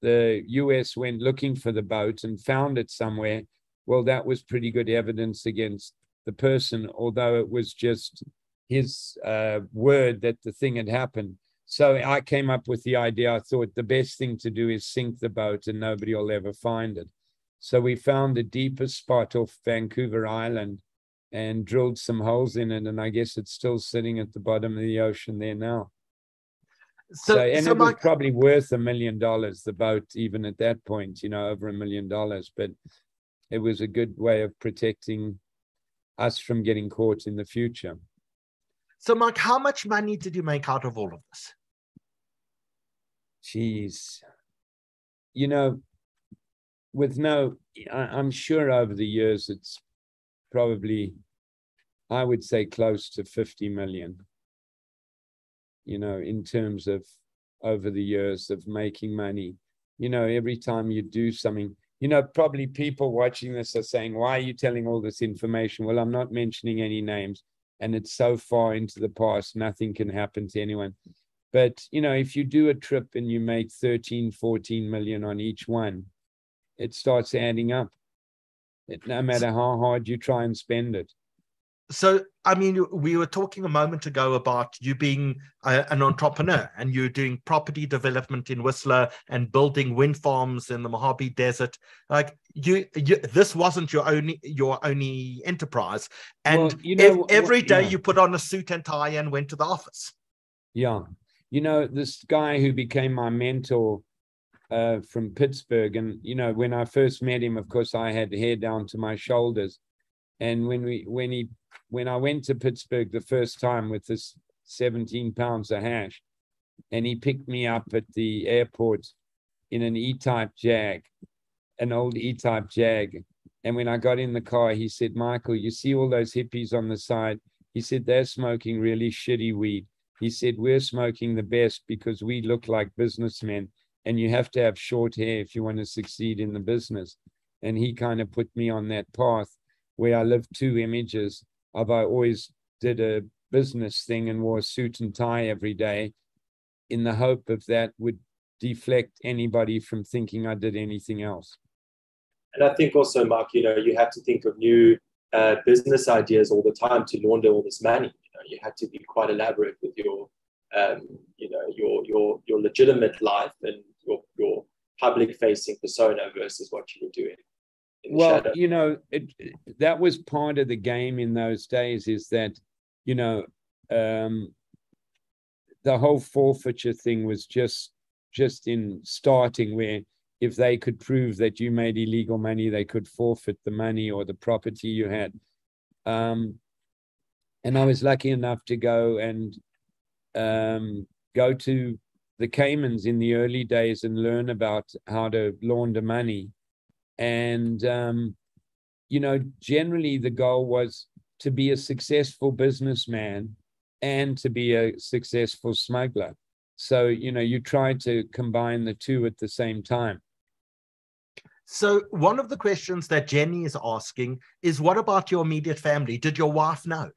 the U S went looking for the boat and found it somewhere, well, that was pretty good evidence against the person, although it was just his uh, word that the thing had happened. So I came up with the idea. I thought the best thing to do is sink the boat and nobody will ever find it. So we found a deeper spot off Vancouver Island and drilled some holes in it. And I guess it's still sitting at the bottom of the ocean there now. So, so and so it was my, probably worth a million dollars, the boat, even at that point, you know, over a million dollars. But it was a good way of protecting us from getting caught in the future. So, Mark, how much money did you make out of all of this? Jeez. You know, with no, I, I'm sure over the years, it's probably, I would say, close to fifty million. You know, in terms of over the years of making money, you know, every time you do something, you know, probably people watching this are saying, why are you telling all this information? Well, I'm not mentioning any names, and it's so far into the past, nothing can happen to anyone. But, you know, if you do a trip and you make thirteen, fourteen million on each one, it starts adding up, it, no matter how hard you try and spend it. So, I mean, we were talking a moment ago about you being a, an entrepreneur, and you're doing property development in Whistler and building wind farms in the Mojave Desert. Like you, you this wasn't your only your only enterprise. And well, you know, ev every day yeah. you put on a suit and tie and went to the office. Yeah, you know, this guy who became my mentor uh, from Pittsburgh, and you know, when I first met him, of course, I had hair down to my shoulders, and when we when he When I went to Pittsburgh the first time with this seventeen pounds a hash, and he picked me up at the airport in an E-type Jag, an old E-type Jag. And when I got in the car, he said, Michael, you see all those hippies on the side? He said, they're smoking really shitty weed. He said, we're smoking the best because we look like businessmen, and you have to have short hair if you want to succeed in the business. And he kind of put me on that path where I lived two images. I've always did a business thing and wore a suit and tie every day in the hope of that would deflect anybody from thinking I did anything else. And I think also, Mark, you know, you have to think of new uh, business ideas all the time to launder all this money. You know, you have to be quite elaborate with your, um, you know, your, your, your legitimate life and your, your public-facing persona versus what you were doing. Well, shadow. you know, it, that was part of the game in those days, is that, you know, um, the whole forfeiture thing was just just in starting, where if they could prove that you made illegal money, they could forfeit the money or the property you had. Um, and I was lucky enough to go and um, go to the Caymans in the early days and learn about how to launder money. And, um, you know, generally the goal was to be a successful businessman and to be a successful smuggler. So, you know, you try to combine the two at the same time. So one of the questions that Jenny is asking is, what about your immediate family? Did your wife know?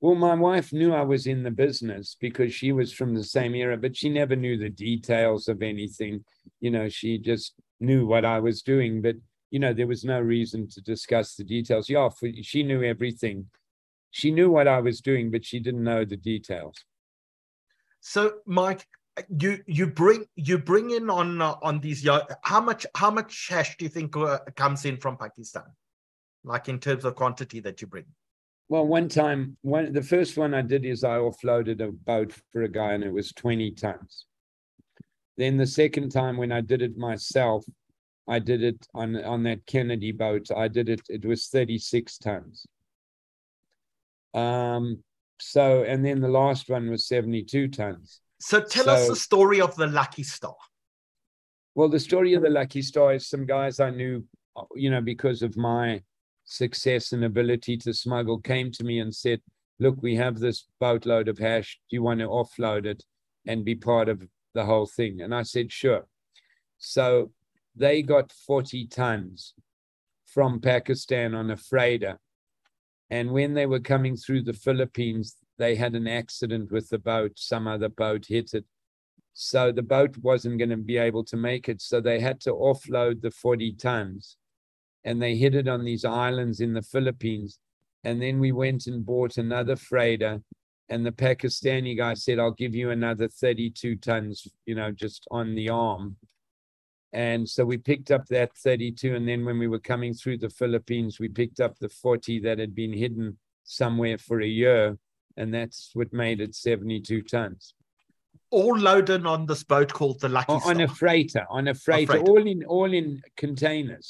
Well, my wife knew I was in the business because she was from the same era, but she never knew the details of anything. You know, she just knew what I was doing, but, you know, there was no reason to discuss the details. Yeah, for, she knew everything. She knew what I was doing, but she didn't know the details. So, Mike, you you bring you bring in on uh, on these. How much how much hash do you think uh, comes in from Pakistan, like in terms of quantity that you bring? Well, one time, one the first one I did is I offloaded a boat for a guy, and it was twenty tons. Then the second time when I did it myself, I did it on, on that Kennedy boat. I did it, it was thirty-six tons. Um, so, and then the last one was seventy-two tons. So tell so, us the story of the Lucky Star. Well, the story of the Lucky Star is some guys I knew, you know, because of my success and ability to smuggle, came to me and said, look, we have this boatload of hash. Do you want to offload it and be part of the whole thing? And I said, sure. So they got forty tons from Pakistan on a freighter. And when they were coming through the Philippines, they had an accident with the boat. Some other boat hit it. So the boat wasn't going to be able to make it. So they had to offload the forty tons. And they hid it on these islands in the Philippines. And then we went and bought another freighter. And the Pakistani guy said, I'll give you another thirty-two tons, you know, just on the arm. And so we picked up that thirty-two. And then when we were coming through the Philippines, we picked up the forty that had been hidden somewhere for a year. And that's what made it seventy-two tons. All loaded on this boat called the Lucky Star. On a freighter, on a freighter, a freighter. All in, all in containers.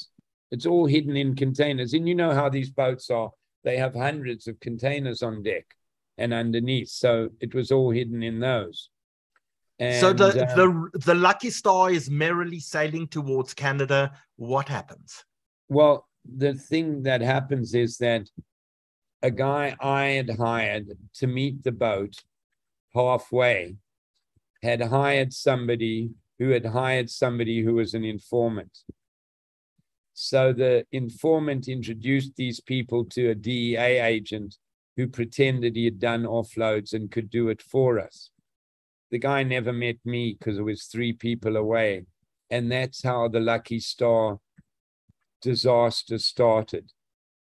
It's all hidden in containers. And you know how these boats are. They have hundreds of containers on deck and underneath, so it was all hidden in those. And, so the, uh, the the Lucky Star is merrily sailing towards Canada. What happens? Well, the thing that happens is that a guy I had hired to meet the boat halfway had hired somebody who had hired somebody who was an informant. So the informant introduced these people to a D E A agent who pretended he had done offloads and could do it for us. The guy never met me because it was three people away. And that's how the Lucky Star disaster started,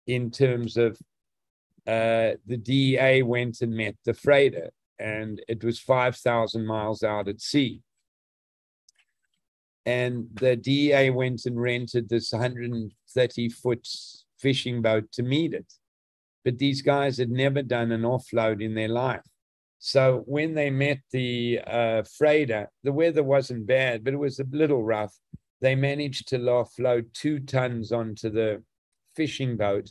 in terms of uh, the D E A went and met the freighter, and it was five thousand miles out at sea. And the D E A went and rented this one hundred thirty foot fishing boat to meet it. But these guys had never done an offload in their life. So when they met the uh, freighter, the weather wasn't bad, but it was a little rough. They managed to offload two tons onto the fishing boat,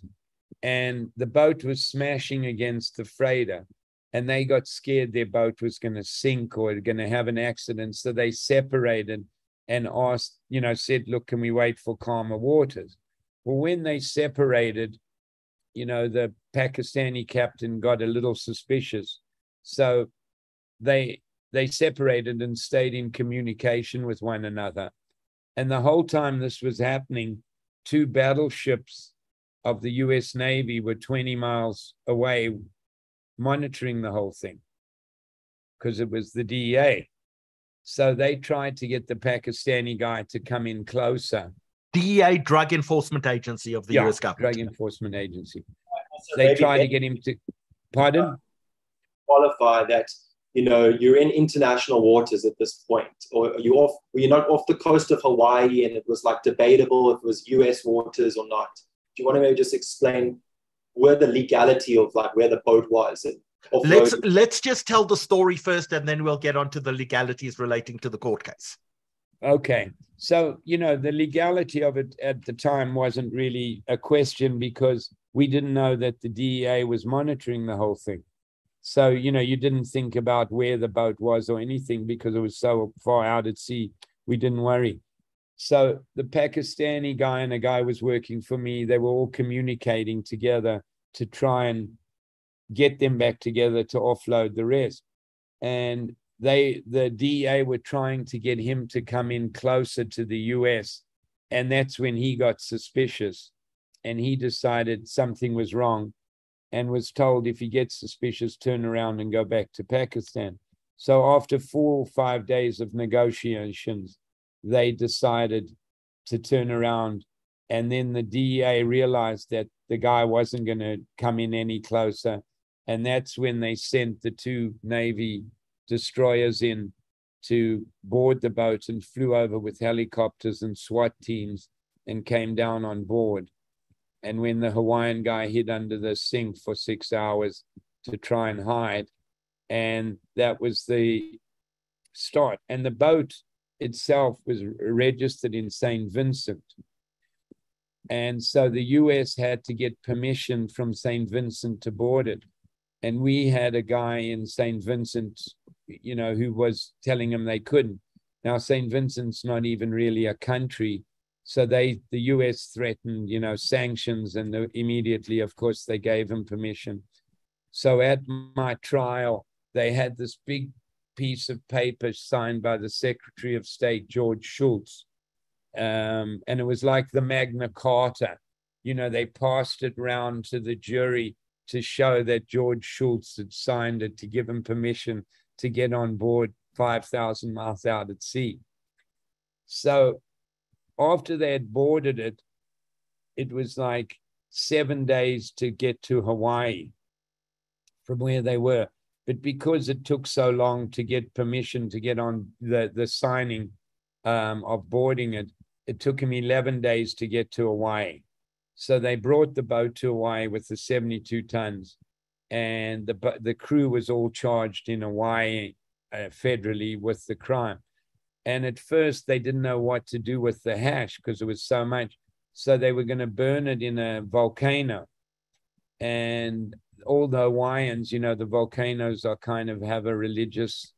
and the boat was smashing against the freighter, and they got scared their boat was going to sink or going to have an accident. So they separated and asked, you know, said, look, can we wait for calmer waters? Well, when they separated, you know, the Pakistani captain got a little suspicious. So they they separated and stayed in communication with one another. And the whole time this was happening, two battleships of the U S Navy were twenty miles away monitoring the whole thing, because it was the D E A. So they tried to get the Pakistani guy to come in closer. D E A, Drug Enforcement Agency of the yeah, U S government. Drug Enforcement Agency. So they tried to get him to... Pardon? Qualify that, you know, you're in international waters at this point, or you're off, you're not off the coast of Hawaii, and it was like debatable if it was U S waters or not. Do you want to maybe just explain where the legality of like where the boat was? And let's let's just tell the story first, and then we'll get on to the legalities relating to the court case. Okay. So, you know, the legality of it at the time wasn't really a question, because we didn't know that the D E A was monitoring the whole thing. So, you know, you didn't think about where the boat was or anything, because it was so far out at sea. We didn't worry. So the Pakistani guy and a guy was working for me. They were all communicating together to try and get them back together to offload the rest. And they, the D E A were trying to get him to come in closer to the U S. And that's when he got suspicious, and he decided something was wrong, and was told if he gets suspicious, turn around and go back to Pakistan. So after four or five days of negotiations, they decided to turn around. And then the D E A realized that the guy wasn't going to come in any closer. And that's when they sent the two Navy destroyers in to board the boat, and flew over with helicopters and SWAT teams and came down on board. And when the Hawaiian guy hid under the sink for six hours to try and hide, and that was the start. And the boat itself was registered in Saint Vincent. And so the U S had to get permission from Saint Vincent to board it. And we had a guy in Saint Vincent, you know, who was telling them they couldn't. Now, Saint Vincent's not even really a country. So they, the U S threatened, you know, sanctions, and immediately, of course, they gave him permission. So at my trial, they had this big piece of paper signed by the Secretary of State, George Shultz. Um, and it was like the Magna Carta. You know, they passed it round to the jury to show that George Shultz had signed it to give him permission to get on board five thousand miles out at sea. So after they had boarded it, it was like seven days to get to Hawaii from where they were. But because it took so long to get permission to get on the, the signing um, of boarding it, it took them eleven days to get to Hawaii. So they brought the boat to Hawaii with the seventy-two tons, and the, the crew was all charged in Hawaii uh, federally with the crime. And at first, they didn't know what to do with the hash, because it was so much. So they were going to burn it in a volcano. And all the Hawaiians, you know, the volcanoes are kind of have a religious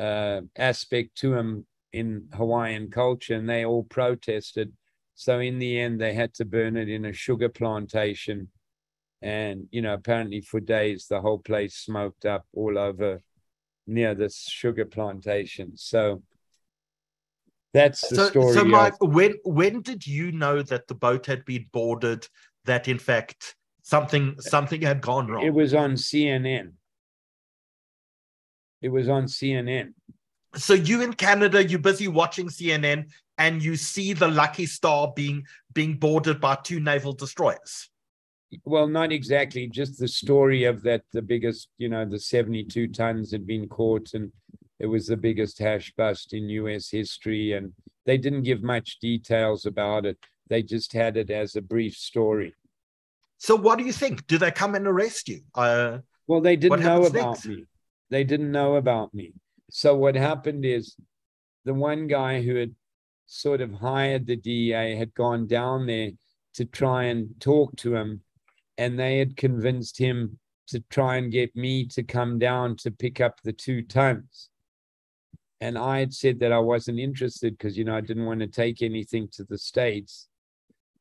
uh, aspect to them in Hawaiian culture, and they all protested. So in the end, they had to burn it in a sugar plantation. And, you know, apparently for days, the whole place smoked up all over near this sugar plantation. So That's the so, story. So, Mike, of... when when did you know that the boat had been boarded? That in fact something something had gone wrong. It was on C N N. It was on C N N. So you in Canada, you're busy watching C N N, and you see the Lucky Star being being boarded by two naval destroyers. Well, not exactly. Just the story of that, the biggest, you know, the seventy-two tons had been caught, and it was the biggest hash bust in U S history. And they didn't give much details about it. They just had it as a brief story. So what do you think? Do they come and arrest you? Uh, well, they didn't know about me. They didn't know about me. So what happened is the one guy who had sort of hired the D E A had gone down there to try and talk to him. And they had convinced him to try and get me to come down to pick up the two tons. And I had said that I wasn't interested because, you know, I didn't want to take anything to the States.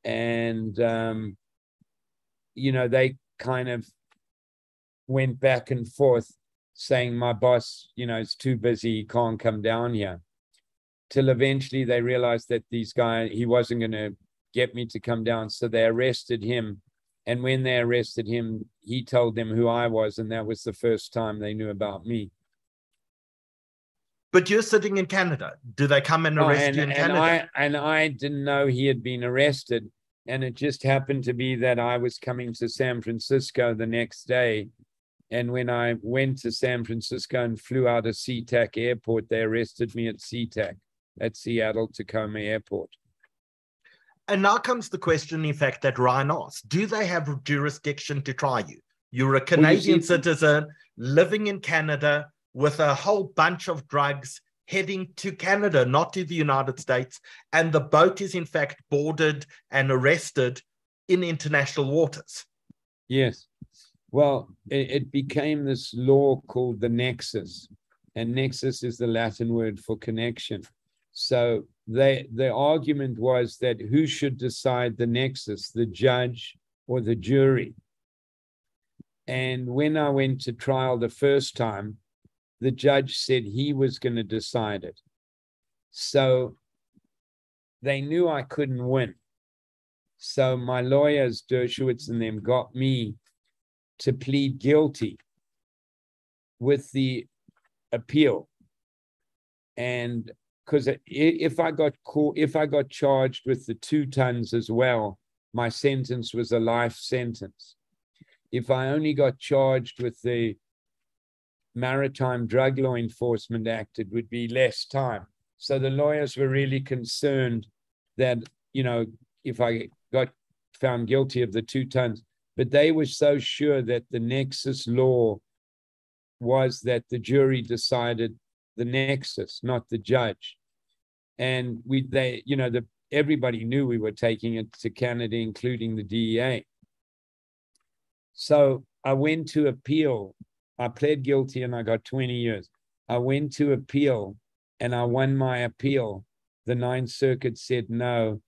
And, um, you know, they kind of went back and forth saying, my boss, you know, is too busy, he can't come down here. Till eventually they realized that these guys, he wasn't going to get me to come down. So they arrested him. And when they arrested him, he told them who I was. And that was the first time they knew about me. But you're sitting in Canada. Do they come and arrest oh, and, you in and Canada? I, and I didn't know he had been arrested. And it just happened to be that I was coming to San Francisco the next day. And when I went to San Francisco and flew out of SeaTac Airport, they arrested me at SeaTac, at Seattle-Tacoma Airport. And now comes the question, in fact, that Ryan asked. Do they have jurisdiction to try you? You're a Canadian well, citizen living in Canada, with a whole bunch of drugs heading to Canada, not to the United States. And the boat is, in fact, boarded and arrested in international waters. Yes. Well, it, it became this law called the nexus. And nexus is the Latin word for connection. So they, the argument was that who should decide the nexus, the judge or the jury? And when I went to trial the first time, the judge said he was going to decide it. So they knew I couldn't win. So my lawyers, Dershowitz and them, got me to plead guilty with the appeal. And because if I got caught, if I got charged with the two tons as well, my sentence was a life sentence. If I only got charged with the Maritime Drug Law Enforcement Act, it would be less time. So the lawyers were really concerned that, you know, if I got found guilty of the two tons, but they were so sure that the nexus law was that the jury decided the nexus, not the judge. And we, they, you know, the, everybody knew we were taking it to Canada, including the D E A. So I went to appeal. I pled guilty and I got twenty years. I went to appeal and I won my appeal. The Ninth Circuit said, no,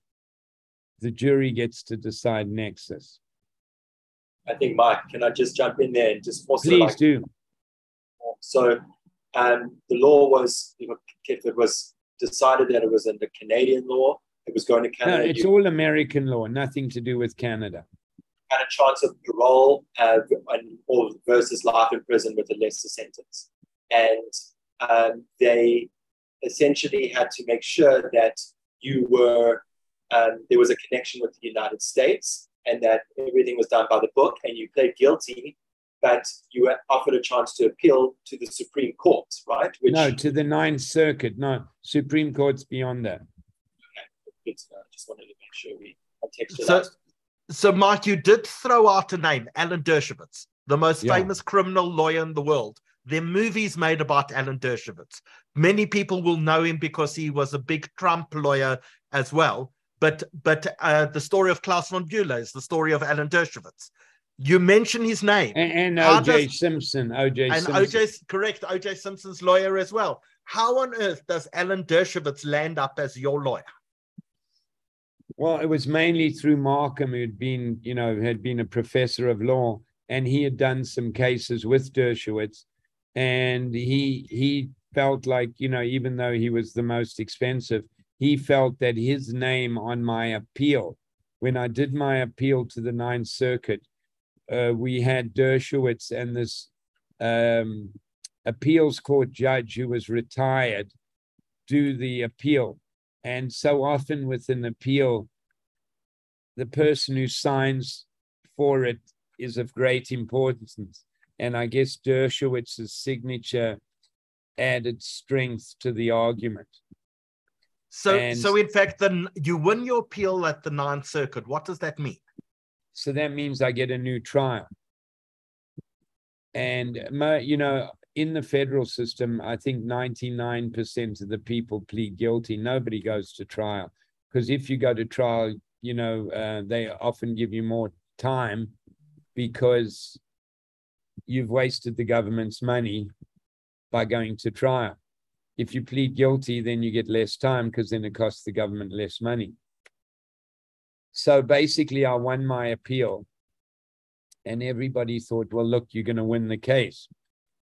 the jury gets to decide nexus. I think, Mike, can I just jump in there and just also... Please like, do. So um, the law was, you know, if it was decided that it was under Canadian law, it was going to Canada. No, it's all American law, nothing to do with Canada. And a chance of parole uh, and, or versus life in prison with a lesser sentence. And um, they essentially had to make sure that you were, um, there was a connection with the United States and that everything was done by the book and you pled guilty, but you were offered a chance to appeal to the Supreme Court, right? Which, no, to the Ninth Circuit. No, Supreme Court's beyond that. Okay, good to know. I just wanted to make sure we contextualized. So, So, Mike, you did throw out a name, Alan Dershowitz, the most yeah. famous criminal lawyer in the world. There are movies made about Alan Dershowitz. Many people will know him because he was a big Trump lawyer as well. But but uh, the story of Klaus von Bülow is the story of Alan Dershowitz. You mention his name. And, and O J Does, Simpson. O J And Simpson. O J's, correct, O J Simpson's lawyer as well. How on earth does Alan Dershowitz land up as your lawyer? Well, it was mainly through Markham, who'd been, you know, had been a professor of law, and he had done some cases with Dershowitz, and he he felt like, you know, even though he was the most expensive, he felt that his name on my appeal, when I did my appeal to the Ninth Circuit, uh, we had Dershowitz and this um, appeals court judge who was retired do the appeal. And so often with an appeal, the person who signs for it is of great importance. And I guess Dershowitz's signature added strength to the argument. So, and so in fact, then you win your appeal at the Ninth Circuit. What does that mean? So that means I get a new trial. And, my, you know, in the federal system, I think ninety-nine percent of the people plead guilty. Nobody goes to trial, because if you go to trial, you know, uh, they often give you more time because you've wasted the government's money by going to trial. If you plead guilty, then you get less time because then it costs the government less money. So basically, I won my appeal. And everybody thought, well, look, you're going to win the case.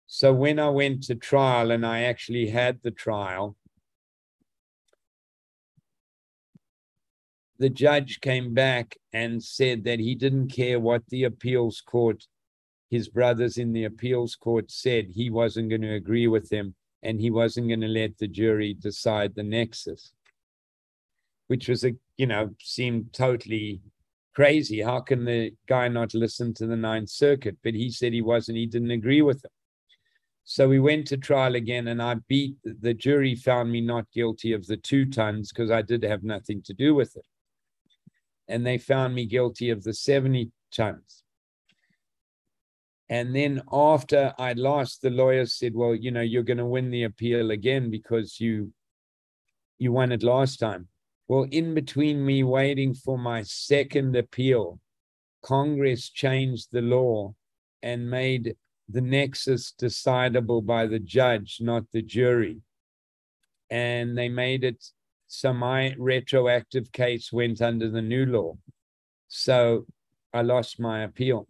So when I went to trial and I actually had the trial, the judge came back and said that he didn't care what the appeals court, his brothers in the appeals court said. He wasn't going to agree with them. And he wasn't going to let the jury decide the nexus, which was, a you know, seemed totally crazy. How can the guy not listen to the Ninth Circuit? But he said he wasn't, he didn't agree with them. So we went to trial again, and I beat, the jury found me not guilty of the two tons because I did have nothing to do with it. And they found me guilty of the seventy tons. And then after I lost, the lawyer said, well, you know, you're going to win the appeal again because you, you won it last time. Well, in between me waiting for my second appeal, Congress changed the law and made the nexus decidable by the judge, not the jury. And they made it so my retroactive case went under the new law. So I lost my appeal,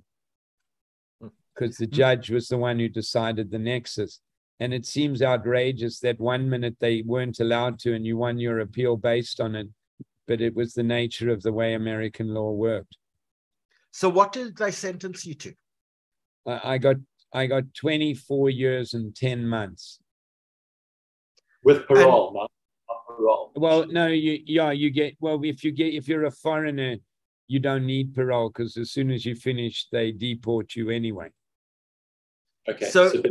because the judge was the one who decided the nexus. And it seems outrageous that one minute they weren't allowed to and you won your appeal based on it, but it was the nature of the way American law worked. So what did they sentence you to? I got I got twenty-four years and ten months. With parole, and, not, not parole. Well, no, you yeah, you get well if you get if you're a foreigner, you don't need parole because as soon as you finish, they deport you anyway. Okay, so, so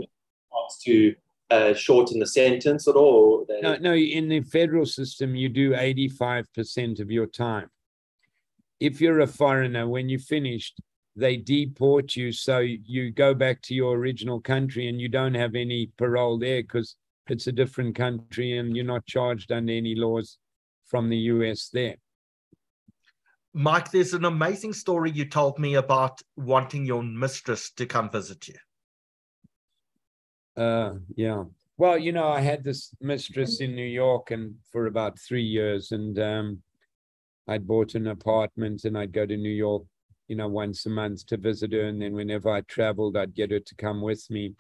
to uh, shorten the sentence at all? They... No, no, in the federal system, you do eighty-five percent of your time. If you're a foreigner, when you finished, they deport you, so you go back to your original country and you don't have any parole there because it's a different country and you're not charged under any laws from the U S there. Mike, there's an amazing story you told me about wanting your mistress to come visit you. Uh, yeah. Well, you know, I had this mistress in New York and for about three years and um, I'd bought an apartment and I'd go to New York, you know, once a month to visit her. And then whenever I traveled, I'd get her to come with me.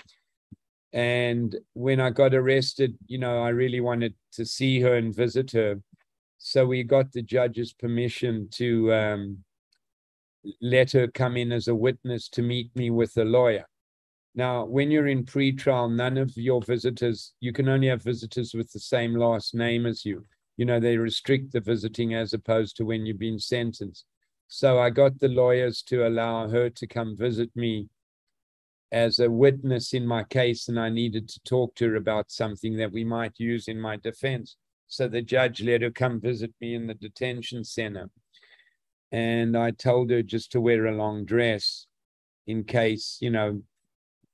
And when I got arrested, you know, I really wanted to see her and visit her. So we got the judge's permission to um, let her come in as a witness to meet me with a lawyer. Now, when you're in pre-trial, none of your visitors, you can only have visitors with the same last name as you. You know, they restrict the visiting as opposed to when you've been sentenced. So I got the lawyers to allow her to come visit me as a witness in my case, and I needed to talk to her about something that we might use in my defense. So the judge let her come visit me in the detention center. And I told her just to wear a long dress in case, you know,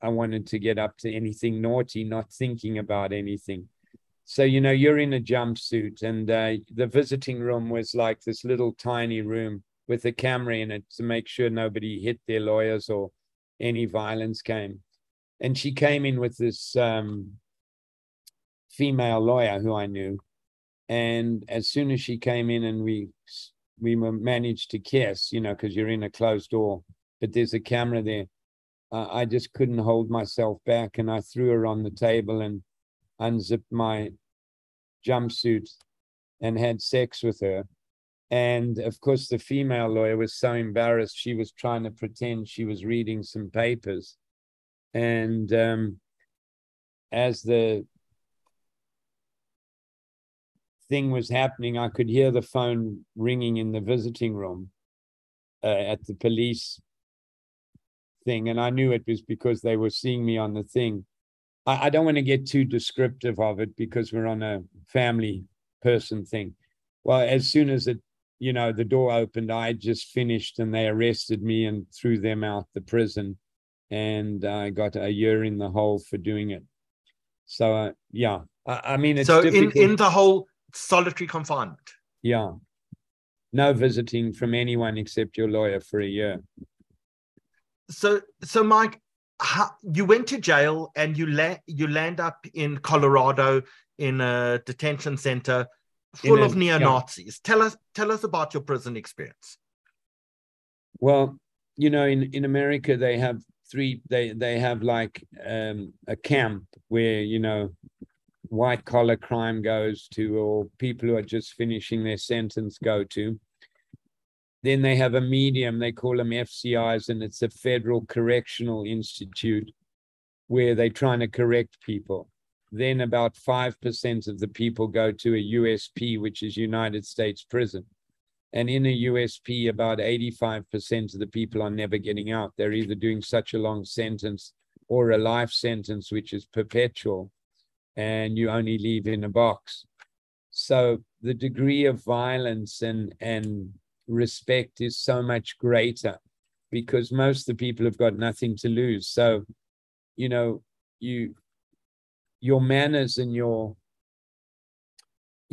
I wanted to get up to anything naughty, not thinking about anything. So, you know, you're in a jumpsuit and uh, the visiting room was like this little tiny room with a camera in it to make sure nobody hit their lawyers or any violence came. And she came in with this um, female lawyer who I knew. And as soon as she came in and we, we managed to kiss, you know, because you're in a closed door, but there's a camera there. I just couldn't hold myself back and I threw her on the table and unzipped my jumpsuit and had sex with her. And of course, the female lawyer was so embarrassed. She was trying to pretend she was reading some papers. And um, as the thing was happening, I could hear the phone ringing in the visiting room uh, at the police thing. And I knew it was because they were seeing me on the thing. I, I don't want to get too descriptive of it because we're on a family person thing. Well, as soon as it, you know, the door opened, I just finished and they arrested me and threw them out the prison. And I got a year in the hole for doing it. So, uh, yeah, I, I mean, it's so difficult. in, in the whole solitary confinement. Yeah. No visiting from anyone except your lawyer for a year. So, so Mike, how, you went to jail and you, la you land up in Colorado in a detention center full a, of neo-Nazis. Yeah. Tell us, tell us about your prison experience. Well, you know, in, in America, they have Three, they they have like um, a camp where, you know, white collar crime goes to, or people who are just finishing their sentence go to. Then they have a medium, they call them F C Is, and it's a federal correctional institute where they're trying to correct people. Then about five percent of the people go to a U S P, which is United States prison. And in a U S P, about eighty-five percent of the people are never getting out. They're either doing such a long sentence or a life sentence, which is perpetual, and you only leave in a box. So the degree of violence and, and respect is so much greater because most of the people have got nothing to lose. So, you know, you, your manners and your...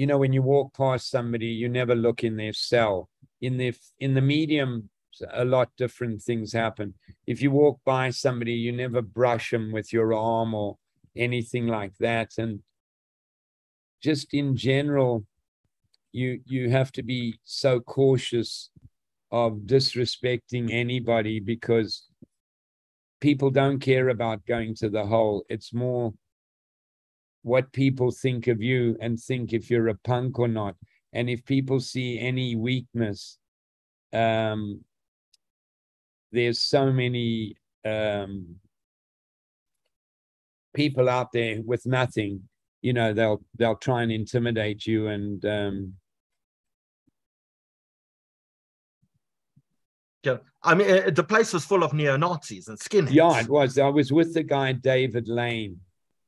You know, when you walk past somebody, you never look in their cell. In the, in the medium, a lot different things happen. If you walk by somebody, you never brush them with your arm or anything like that. And just in general, you, you have to be so cautious of disrespecting anybody because people don't care about going to the hole. It's more what people think of you and think if you're a punk or not. And if people see any weakness, um, there's so many um, people out there with nothing, you know, they'll, they'll try and intimidate you. And um... yeah, I mean, uh, the place was full of neo-Nazis and skinheads. Yeah, it was. I was with the guy, David Lane.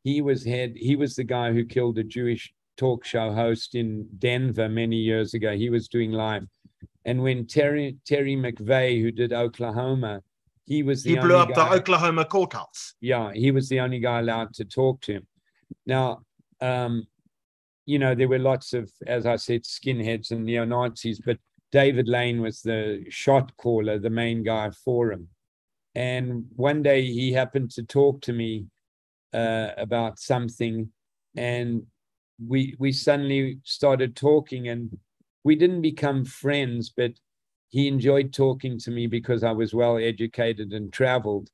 He was head. He was the guy who killed a Jewish talk show host in Denver many years ago. He was doing live, and when Terry Terry McVeigh, who did Oklahoma, he was the he blew only up guy, the Oklahoma courthouse. Yeah, he was the only guy allowed to talk to him. Now, um, you know, there were lots of, as I said, skinheads and neo Nazis, but David Lane was the shot caller, the main guy for him. And one day he happened to talk to me Uh, about something, and we we suddenly started talking, and we didn't become friends, but he enjoyed talking to me because I was well educated and traveled.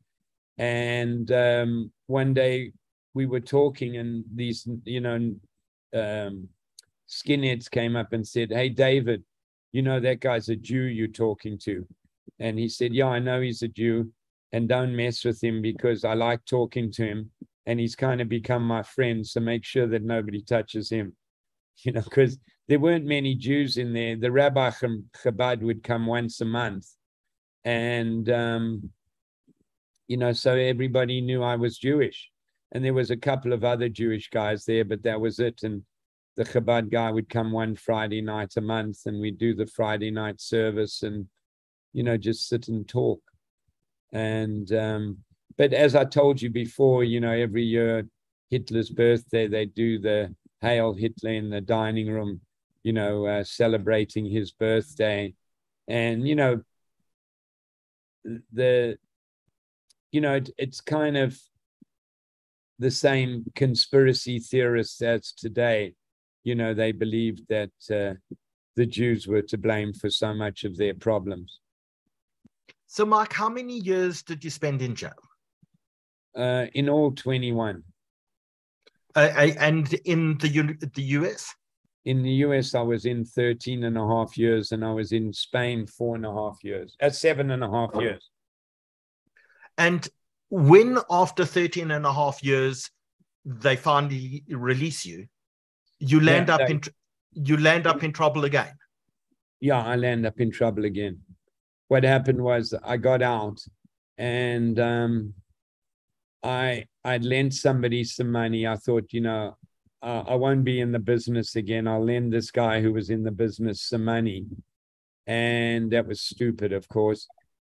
And um, one day we were talking, and these you know um, skinheads came up and said, "Hey David, you know that guy's a Jew you're talking to?" And he said, "Yeah, I know he's a Jew, and don't mess with him because I like talking to him. And he's kind of become my friend, so make sure that nobody touches him." You know, because there weren't many Jews in there. The rabbi from Chabad would come once a month. And, um, you know, so everybody knew I was Jewish. And there was a couple of other Jewish guys there, but that was it. And the Chabad guy would come one Friday night a month, and we'd do the Friday night service and, you know, just sit and talk. And... Um, But as I told you before, you know, every year, Hitler's birthday, they do the Hail Hitler in the dining room, you know, uh, celebrating his birthday. And, you know, the, you know, it, it's kind of the same conspiracy theorists as today. You know, they believed that uh, the Jews were to blame for so much of their problems. So, Mike, how many years did you spend in jail? Uh, in all, twenty-one. Uh, and in the, the U S? In the U S, I was in thirteen and a half years, and I was in Spain four and a half years, at uh, seven and a half years. And when, after thirteen and a half years, they finally release you, you land yeah, up they, in you land up in trouble again. Yeah, I land up in trouble again. What happened was I got out, and um, I I'd lent somebody some money. I thought, you know, uh, I won't be in the business again. I'll lend this guy who was in the business some money, and that was stupid, of course.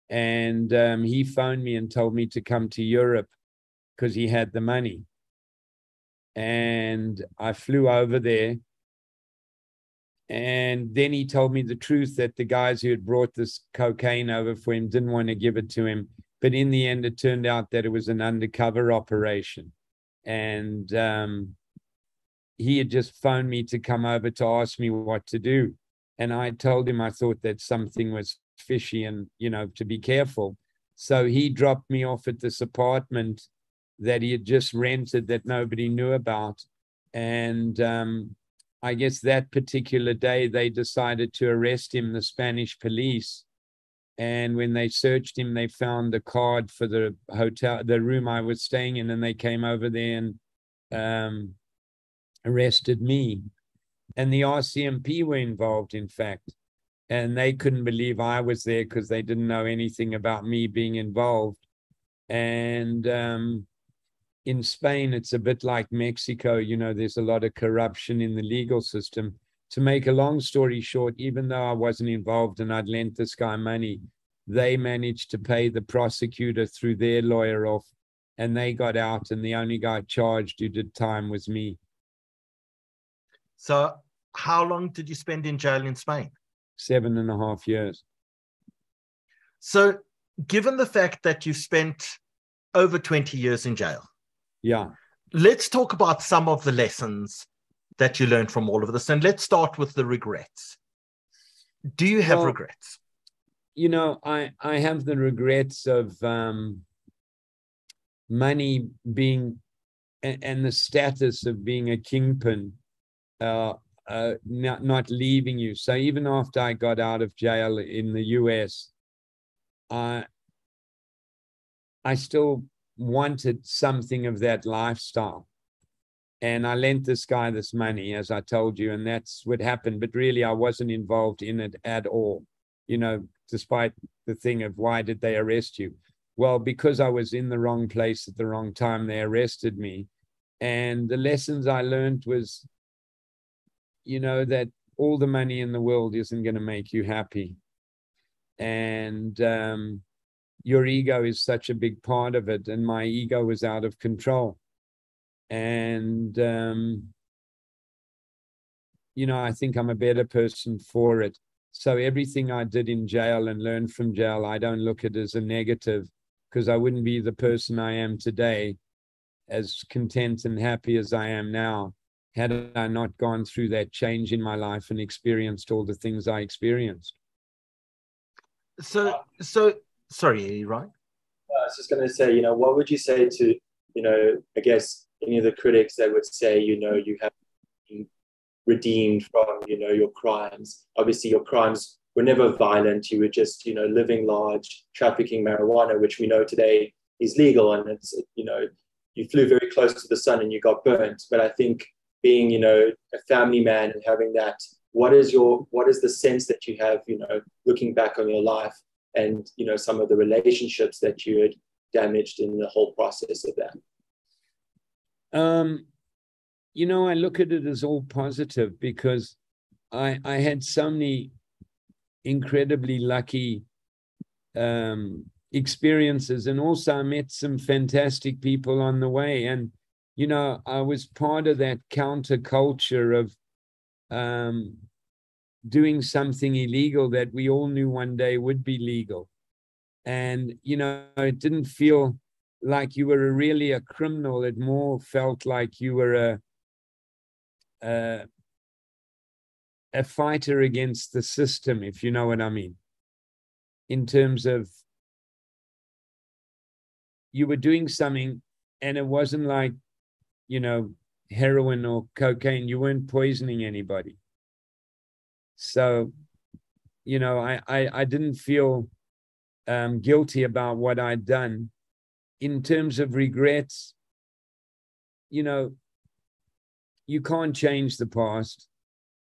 And um, he phoned me and told me to come to Europe because he had the money. And I flew over there. And then he told me the truth, that the guys who had brought this cocaine over for him didn't want to give it to him. But in the end, it turned out that it was an undercover operation. And um, he had just phoned me to come over to ask me what to do. And I told him I thought that something was fishy and, you know, to be careful. So he dropped me off at this apartment that he had just rented that nobody knew about. And um, I guess that particular day, they decided to arrest him, the Spanish police. And when they searched him, they found the card for the hotel, the room I was staying in, and they came over there and um, arrested me. And the R C M P were involved, in fact. And they couldn't believe I was there because they didn't know anything about me being involved. And um, in Spain, it's a bit like Mexico. You know, there's a lot of corruption in the legal system. To make a long story short, even though I wasn't involved and I'd lent this guy money, they managed to pay the prosecutor through their lawyer off, and they got out, and the only guy charged who did time was me. So how long did you spend in jail in Spain? Seven and a half years. So given the fact that you've spent over twenty years in jail, yeah, let's talk about some of the lessons that you learned from all of this. And let's start with the regrets. Do you have well, regrets? You know, I, I have the regrets of um, money being, and, and the status of being a kingpin, uh, Uh, not, not leaving you. So even after I got out of jail in the U S, I, I still wanted something of that lifestyle. And I lent this guy this money, as I told you, and that's what happened. But really, I wasn't involved in it at all, you know, despite the thing of why did they arrest you? Well, because I was in the wrong place at the wrong time, they arrested me. And the lessons I learned was, you know, that all the money in the world isn't going to make you happy. And um, your ego is such a big part of it. And my ego was out of control. And, um, you know, I think I'm a better person for it. So everything I did in jail and learned from jail, I don't look at it as a negative, because I wouldn't be the person I am today, as content and happy as I am now, had I not gone through that change in my life and experienced all the things I experienced. So, so sorry, right? I was just going to say, you know, what would you say to, you know, I guess any of the critics that would say, you know, you have been redeemed from, you know, your crimes. Obviously, your crimes were never violent. You were just, you know, living large, trafficking marijuana, which we know today is legal. And it's, you know, you flew very close to the sun and you got burnt. But I think, being, you know, a family man and having that, what is your, what is the sense that you have, you know, looking back on your life and, you know, some of the relationships that you had damaged in the whole process of that? Um, you know, I look at it as all positive, because I, I had so many incredibly lucky um, experiences, and also I met some fantastic people on the way. And you know, I was part of that counterculture of um, doing something illegal that we all knew one day would be legal. And, you know, it didn't feel like you were really a criminal. It more felt like you were a, a, a fighter against the system, if you know what I mean, in terms of you were doing something, and it wasn't like, you know, heroin or cocaine, you weren't poisoning anybody. So, you know, I, I, I didn't feel um, guilty about what I'd done. In terms of regrets, you know, you can't change the past,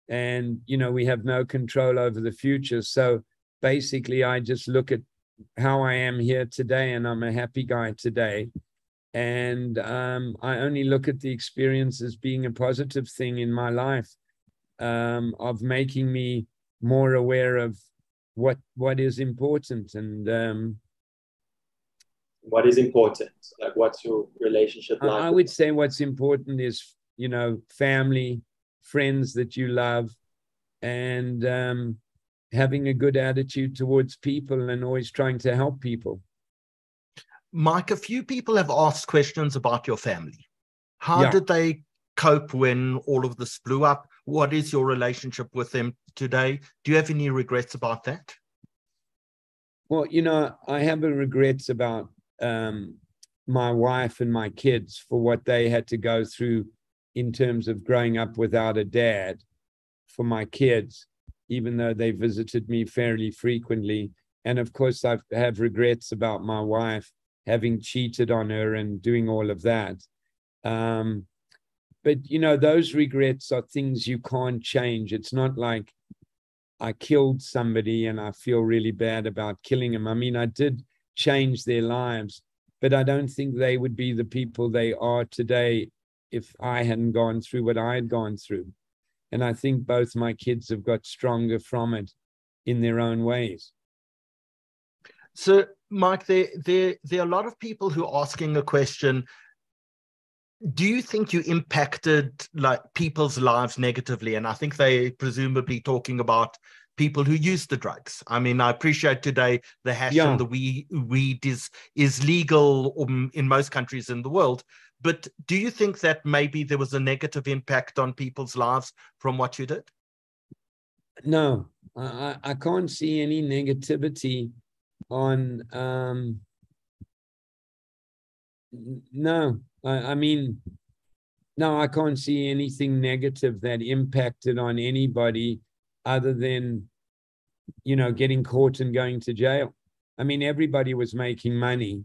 and, you know, we have no control over the future. So basically, I just look at how I am here today, and I'm a happy guy today. And um, I only look at the experience as being a positive thing in my life, um, of making me more aware of what what is important. And um, what is important? Like, what's your relationship like? I would say what's important is, you know, family, friends that you love, and um, having a good attitude towards people, and always trying to help people. Mike, a few people have asked questions about your family. How yeah. did they cope when all of this blew up? What is your relationship with them today? Do you have any regrets about that? Well, you know, I have a regrets about um, my wife and my kids for what they had to go through in terms of growing up without a dad, for my kids, even though they visited me fairly frequently. And of course, I have regrets about my wife, having cheated on her and doing all of that. Um, but, you know, those regrets are things you can't change. It's not like I killed somebody and I feel really bad about killing them. I mean, I did change their lives, but I don't think they would be the people they are today if I hadn't gone through what I had gone through. And I think both my kids have got stronger from it in their own ways. So, Mike, there, there, there are a lot of people who are asking a question. Do you think you impacted like people's lives negatively? And I think they presumably talking about people who use the drugs. I mean, I appreciate today the hash yeah. and the weed, weed is, is legal in most countries in the world. But do you think that maybe there was a negative impact on people's lives from what you did? No, I, I can't see any negativity on um no I, I mean no I can't see anything negative that impacted on anybody, other than, you know, getting caught and going to jail. I mean, everybody was making money,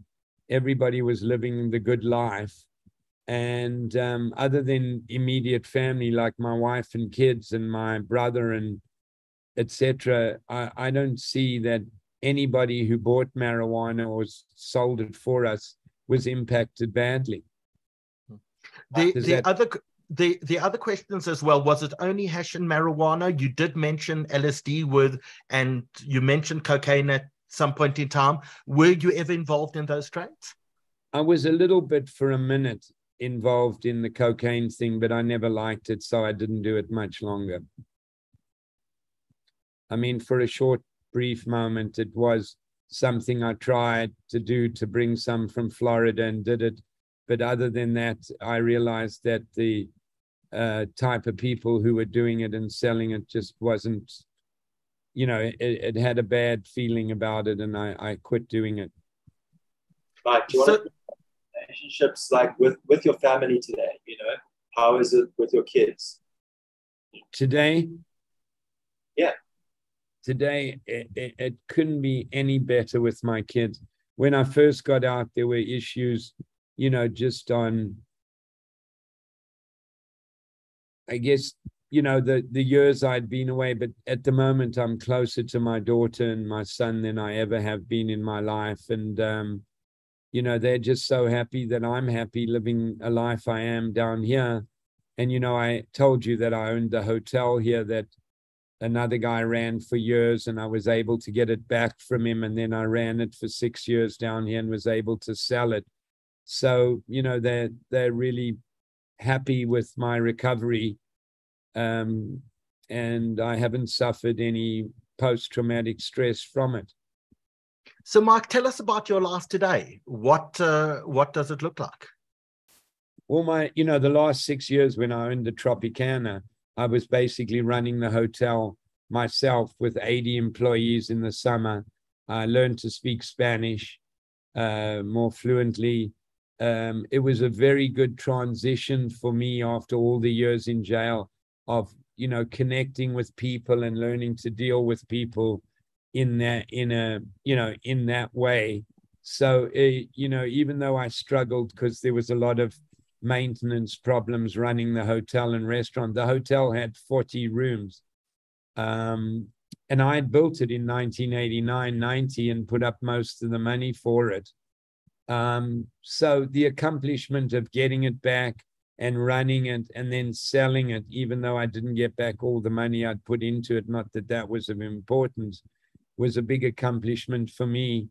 everybody was living the good life, and um other than immediate family like my wife and kids and my brother and etc, I, I don't see that anybody who bought marijuana or sold it for us was impacted badly. The, the, that... other, the, the other questions as well, was it only hash and marijuana? You did mention L S D with, and you mentioned cocaine at some point in time. Were you ever involved in those trades? I was a little bit for a minute involved in the cocaine thing, but I never liked it, so I didn't do it much longer. I mean, for a short brief moment, it was something I tried to do, to bring some from Florida, and did it. But other than that, I realized that the uh, type of people who were doing it and selling it just wasn't, you know, it, it had a bad feeling about it, and I, I quit doing it. Right. Do you so, want to relationships like with, with your family today, you know, how is it with your kids? Today? Yeah. Today, it, it, it couldn't be any better with my kids. When I first got out, there were issues, you know, just on, I guess, you know, the, the years I'd been away. But at the moment, I'm closer to my daughter and my son than I ever have been in my life. And, um, you know, they're just so happy that I'm happy living a life I am down here. And, you know, I told you that I owned the hotel here that another guy ran for years, and I was able to get it back from him. And then I ran it for six years down here and was able to sell it. So, you know, they're, they're really happy with my recovery. Um, and I haven't suffered any post-traumatic stress from it. So, Mark, tell us about your life today. What, uh, what does it look like? Well, my, you know, the last six years when I owned the Tropicana, I was basically running the hotel myself with eighty employees in the summer. I learned to speak Spanish uh, more fluently. Um, it was a very good transition for me after all the years in jail of, you know, connecting with people and learning to deal with people in that, in a, you know, in that way. So, it, you know, even though I struggled because there was a lot of maintenance problems running the hotel and restaurant, the hotel had forty rooms. Um, and I had built it in nineteen eighty-nine, ninety and put up most of the money for it. Um, so the accomplishment of getting it back and running it and then selling it, even though I didn't get back all the money I'd put into it, not that that was of importance, was a big accomplishment for me,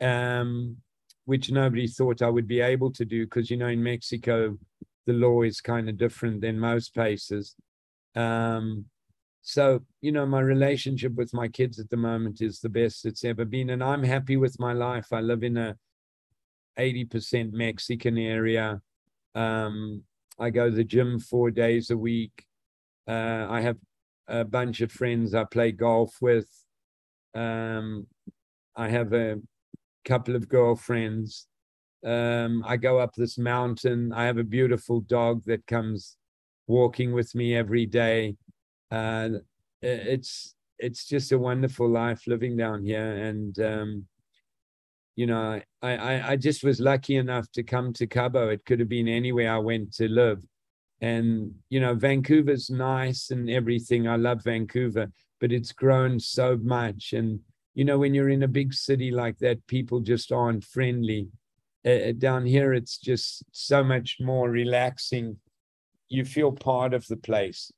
um, which nobody thought I would be able to do because, you know, in Mexico, the law is kind of different than most places. Um, so, you know, my relationship with my kids at the moment is the best it's ever been. And I'm happy with my life. I live in a eighty percent Mexican area. Um, I go to the gym four days a week. Uh, I have a bunch of friends I play golf with. Um, I have a couple of girlfriends. Um, I go up this mountain. I have a beautiful dog that comes walking with me every day. Uh, it's, it's just a wonderful life living down here. And, um, you know, I, I, I just was lucky enough to come to Cabo. It could have been anywhere I went to live. And, you know, Vancouver's nice and everything. I love Vancouver, but it's grown so much. And, you know, when you're in a big city like that, people just aren't friendly. Uh, down here, it's just so much more relaxing. You feel part of the place.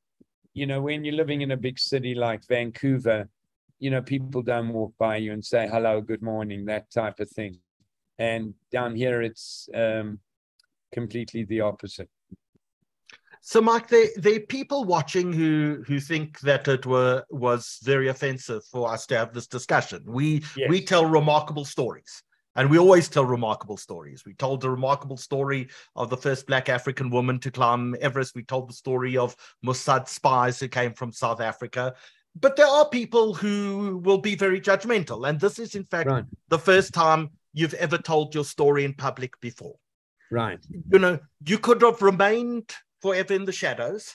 You know, when you're living in a big city like Vancouver, you know, people don't walk by you and say, hello, good morning, that type of thing. And down here, it's um, completely the opposite. So, Mike, there are people watching who who think that it were was very offensive for us to have this discussion. We, yes. we tell remarkable stories, and we always tell remarkable stories. We told the remarkable story of the first Black African woman to climb Everest. We told the story of Mossad spies who came from South Africa. But there are people who will be very judgmental. And this is, in fact, right. the first time you've ever told your story in public before. Right. You know, you could have remained forever in the shadows,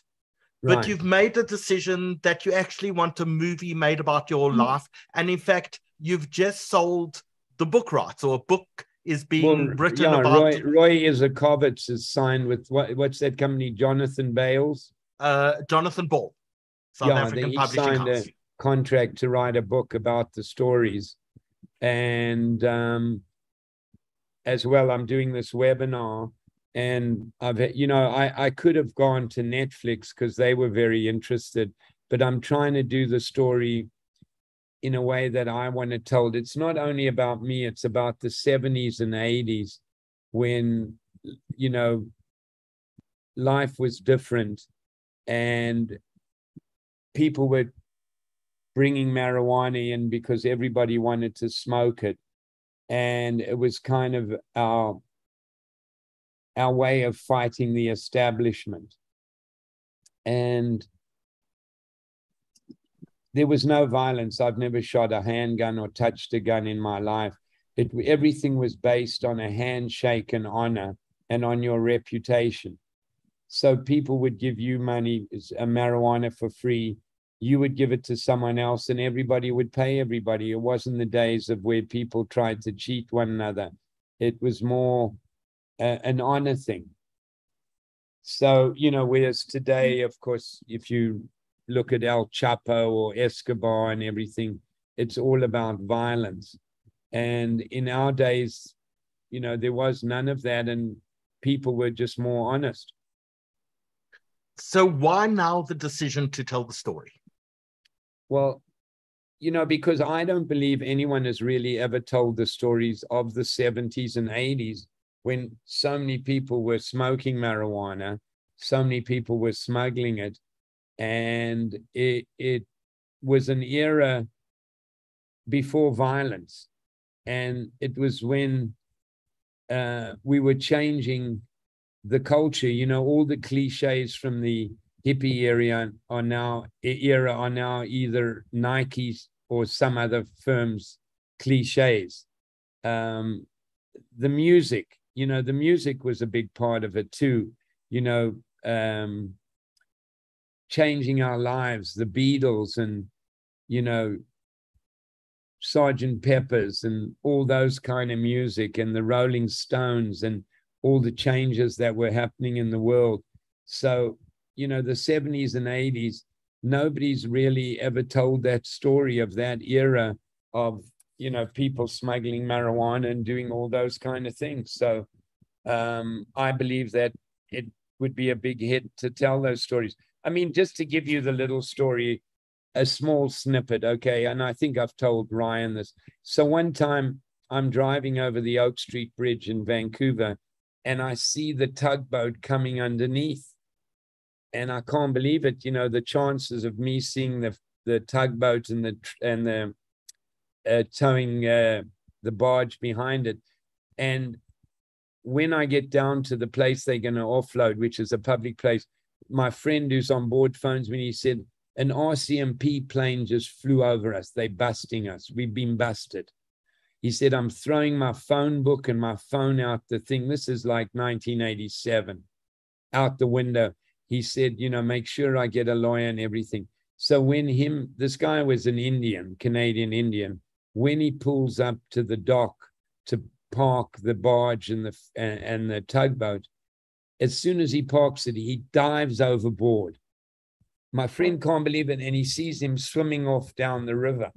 right. but you've made a decision that you actually want a movie made about your mm. life. And, in fact, you've just sold the book rights, or a book is being well, written yeah, about. Roy, Roy Isakowitz is signed with, what, what's that company, Jonathan Bales? Uh, Jonathan Ball. South yeah, African he signed House. a contract to write a book about the stories. And um, as well, I'm doing this webinar. And, I've, you know, I, I could have gone to Netflix because they were very interested. But I'm trying to do the story in a way that I want to tell. It's not only about me. It's about the seventies and eighties when, you know, life was different. And people were bringing marijuana in because everybody wanted to smoke it. And it was kind of our, our way of fighting the establishment. And there was no violence. I've never shot a handgun or touched a gun in my life. It, everything was based on a handshake and honor and on your reputation. So people would give you money, uh, marijuana for free. You would give it to someone else and everybody would pay everybody. It wasn't the days of where people tried to cheat one another. It was more uh, an honor thing. So, you know, whereas today, of course, if you look at El Chapo or Escobar and everything, it's all about violence. And in our days, you know, there was none of that and people were just more honest. So why now the decision to tell the story? Well, you know, because I don't believe anyone has really ever told the stories of the seventies and eighties when so many people were smoking marijuana, so many people were smuggling it. And it, it was an era before violence. And it was when uh, we were changing the culture. You know, all the cliches from the hippie area are now era are now either Nike's or some other firm's cliches. Um, the music, you know, the music was a big part of it too. You know, um, changing our lives, the Beatles and, you know, Sergeant Peppers and all those kind of music and the Rolling Stones and all the changes that were happening in the world. So, you know, the seventies and eighties, nobody's really ever told that story of that era of, you know, people smuggling marijuana and doing all those kind of things. So um, I believe that it would be a big hit to tell those stories. I mean, just to give you the little story, a small snippet, okay? And I think I've told Ryan this. So one time I'm driving over the Oak Street Bridge in Vancouver and I see the tugboat coming underneath. And I can't believe it, you know, the chances of me seeing the the tugboat and the and the uh, towing uh, the barge behind it. And when I get down to the place they're going to offload, which is a public place, my friend who's on board phones me and he said, an R C M P plane just flew over us. They're busting us. We've been busted. He said, I'm throwing my phone book and my phone out the thing. This is like nineteen eighty-seven, out the window. He said, you know, make sure I get a lawyer and everything. So when him, this guy was an Indian, Canadian Indian, when he pulls up to the dock to park the barge and the, and the tugboat, as soon as he parks it, he dives overboard. My friend can't believe it, and he sees him swimming off down the river.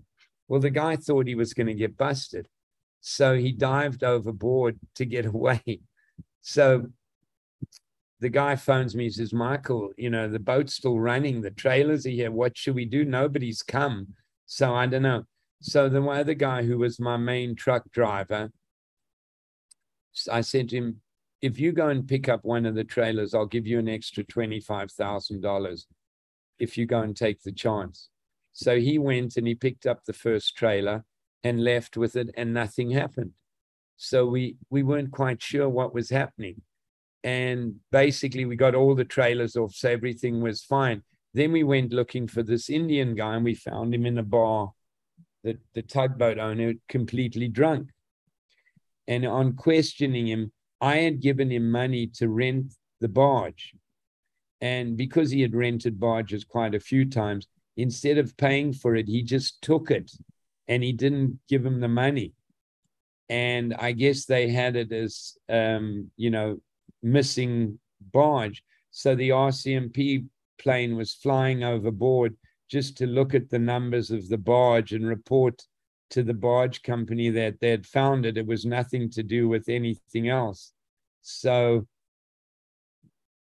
Well, the guy thought he was going to get busted. So he dived overboard to get away. So the guy phones me, he says, Michael, you know, the boat's still running, the trailers are here, what should we do? Nobody's come. So I don't know. So the other guy who was my main truck driver, I said to him, if you go and pick up one of the trailers, I'll give you an extra twenty-five thousand dollars if you go and take the chance. So he went and he picked up the first trailer and left with it, and nothing happened. So we, we weren't quite sure what was happening. And basically, we got all the trailers off, so everything was fine. Then we went looking for this Indian guy, and we found him in a bar, the, the tugboat owner, completely drunk. And on questioning him, I had given him money to rent the barge. And because he had rented barges quite a few times, instead of paying for it, he just took it, and he didn't give him the money. And I guess they had it as, um, you know, missing barge. So the R C M P plane was flying overboard just to look at the numbers of the barge and report to the barge company that they had found it. It was nothing to do with anything else. So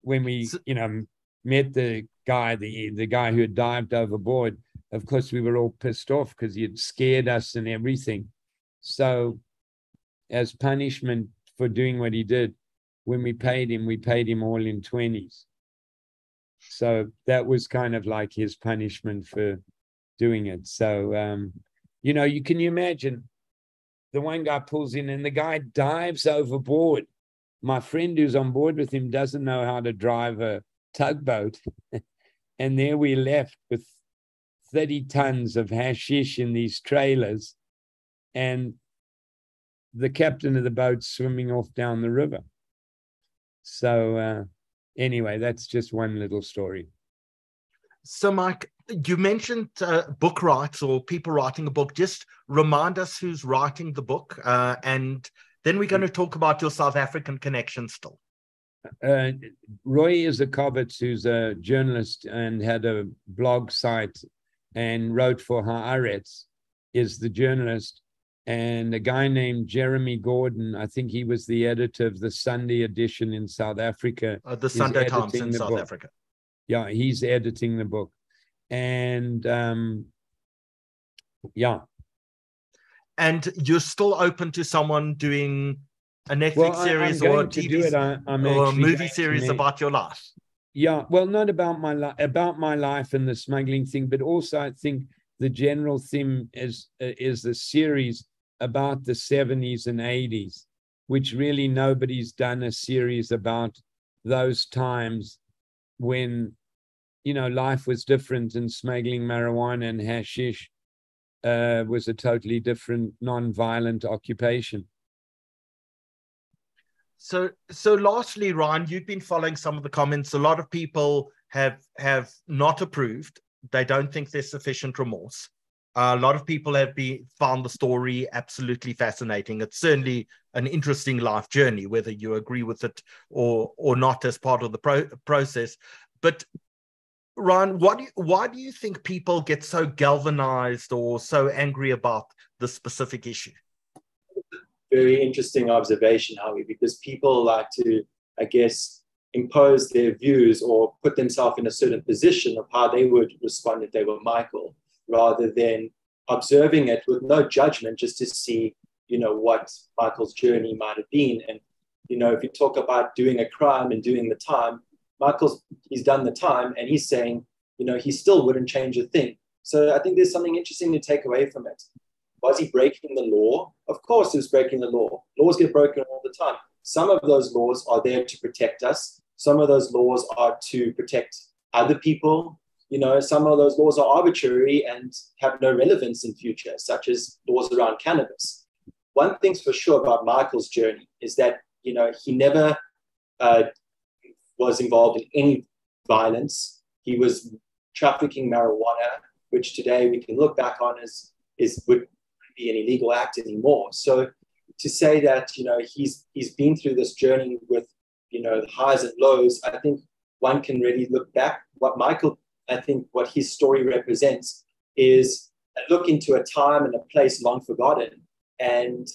when we, you know, met the guy, the, the guy who had dived overboard, of course, we were all pissed off because he had scared us and everything. So as punishment for doing what he did, when we paid him, we paid him all in twenties. So that was kind of like his punishment for doing it. So, um, you know, you can you imagine the one guy pulls in and the guy dives overboard. My friend who's on board with him doesn't know how to drive a tugboat. And there we left with thirty tons of hashish in these trailers and the captain of the boat swimming off down the river. So uh, anyway, that's just one little story. So, Mike, you mentioned uh, book rights or people writing a book. Just remind us who's writing the book. Uh, and then we're going to talk about your South African connection still. Uh, Roy Isakowitz, who's a journalist and had a blog site and wrote for Haaretz, is the journalist. And a guy named Jeremy Gordon, I think he was the editor of the Sunday edition in South Africa. Uh, the Sunday Times in South Africa. Yeah, he's editing the book. And um, yeah. And you're still open to someone doing a Netflix well, I, series or a, T V I, or a movie series about your life? Yeah, well, not about my life, about my life and the smuggling thing, but also I think the general theme is, is the series about the seventies and eighties, which really nobody's done a series about those times when, you know, life was different and smuggling marijuana and hashish uh, was a totally different non-violent occupation. So, so lastly, Ryan, you've been following some of the comments. A lot of people have have not approved. They don't think there's sufficient remorse. Uh, a lot of people have been, found the story absolutely fascinating. It's certainly an interesting life journey, whether you agree with it or or not as part of the pro process. But Ryan, what do you, why do you think people get so galvanized or so angry about this specific issue? Very interesting observation, Howie, because people like to, I guess, impose their views or put themselves in a certain position of how they would respond if they were Michael, rather than observing it with no judgment, just to see, you know, what Michael's journey might have been. And, you know, if you talk about doing a crime and doing the time, Michael's, he's done the time, and he's saying, you know, he still wouldn't change a thing. So I think there's something interesting to take away from it. Was he breaking the law? Of course he was breaking the law. Laws get broken all the time. Some of those laws are there to protect us. Some of those laws are to protect other people. You know, some of those laws are arbitrary and have no relevance in future, such as laws around cannabis. One thing's for sure about Michael's journey is that, you know, he never uh, was involved in any violence. He was trafficking marijuana, which today we can look back on as is would be an illegal act anymore. So to say that, you know, he's he's been through this journey with, you know, the highs and lows, I think one can really look back. What Michael, I think what his story represents is a look into a time and a place long forgotten, and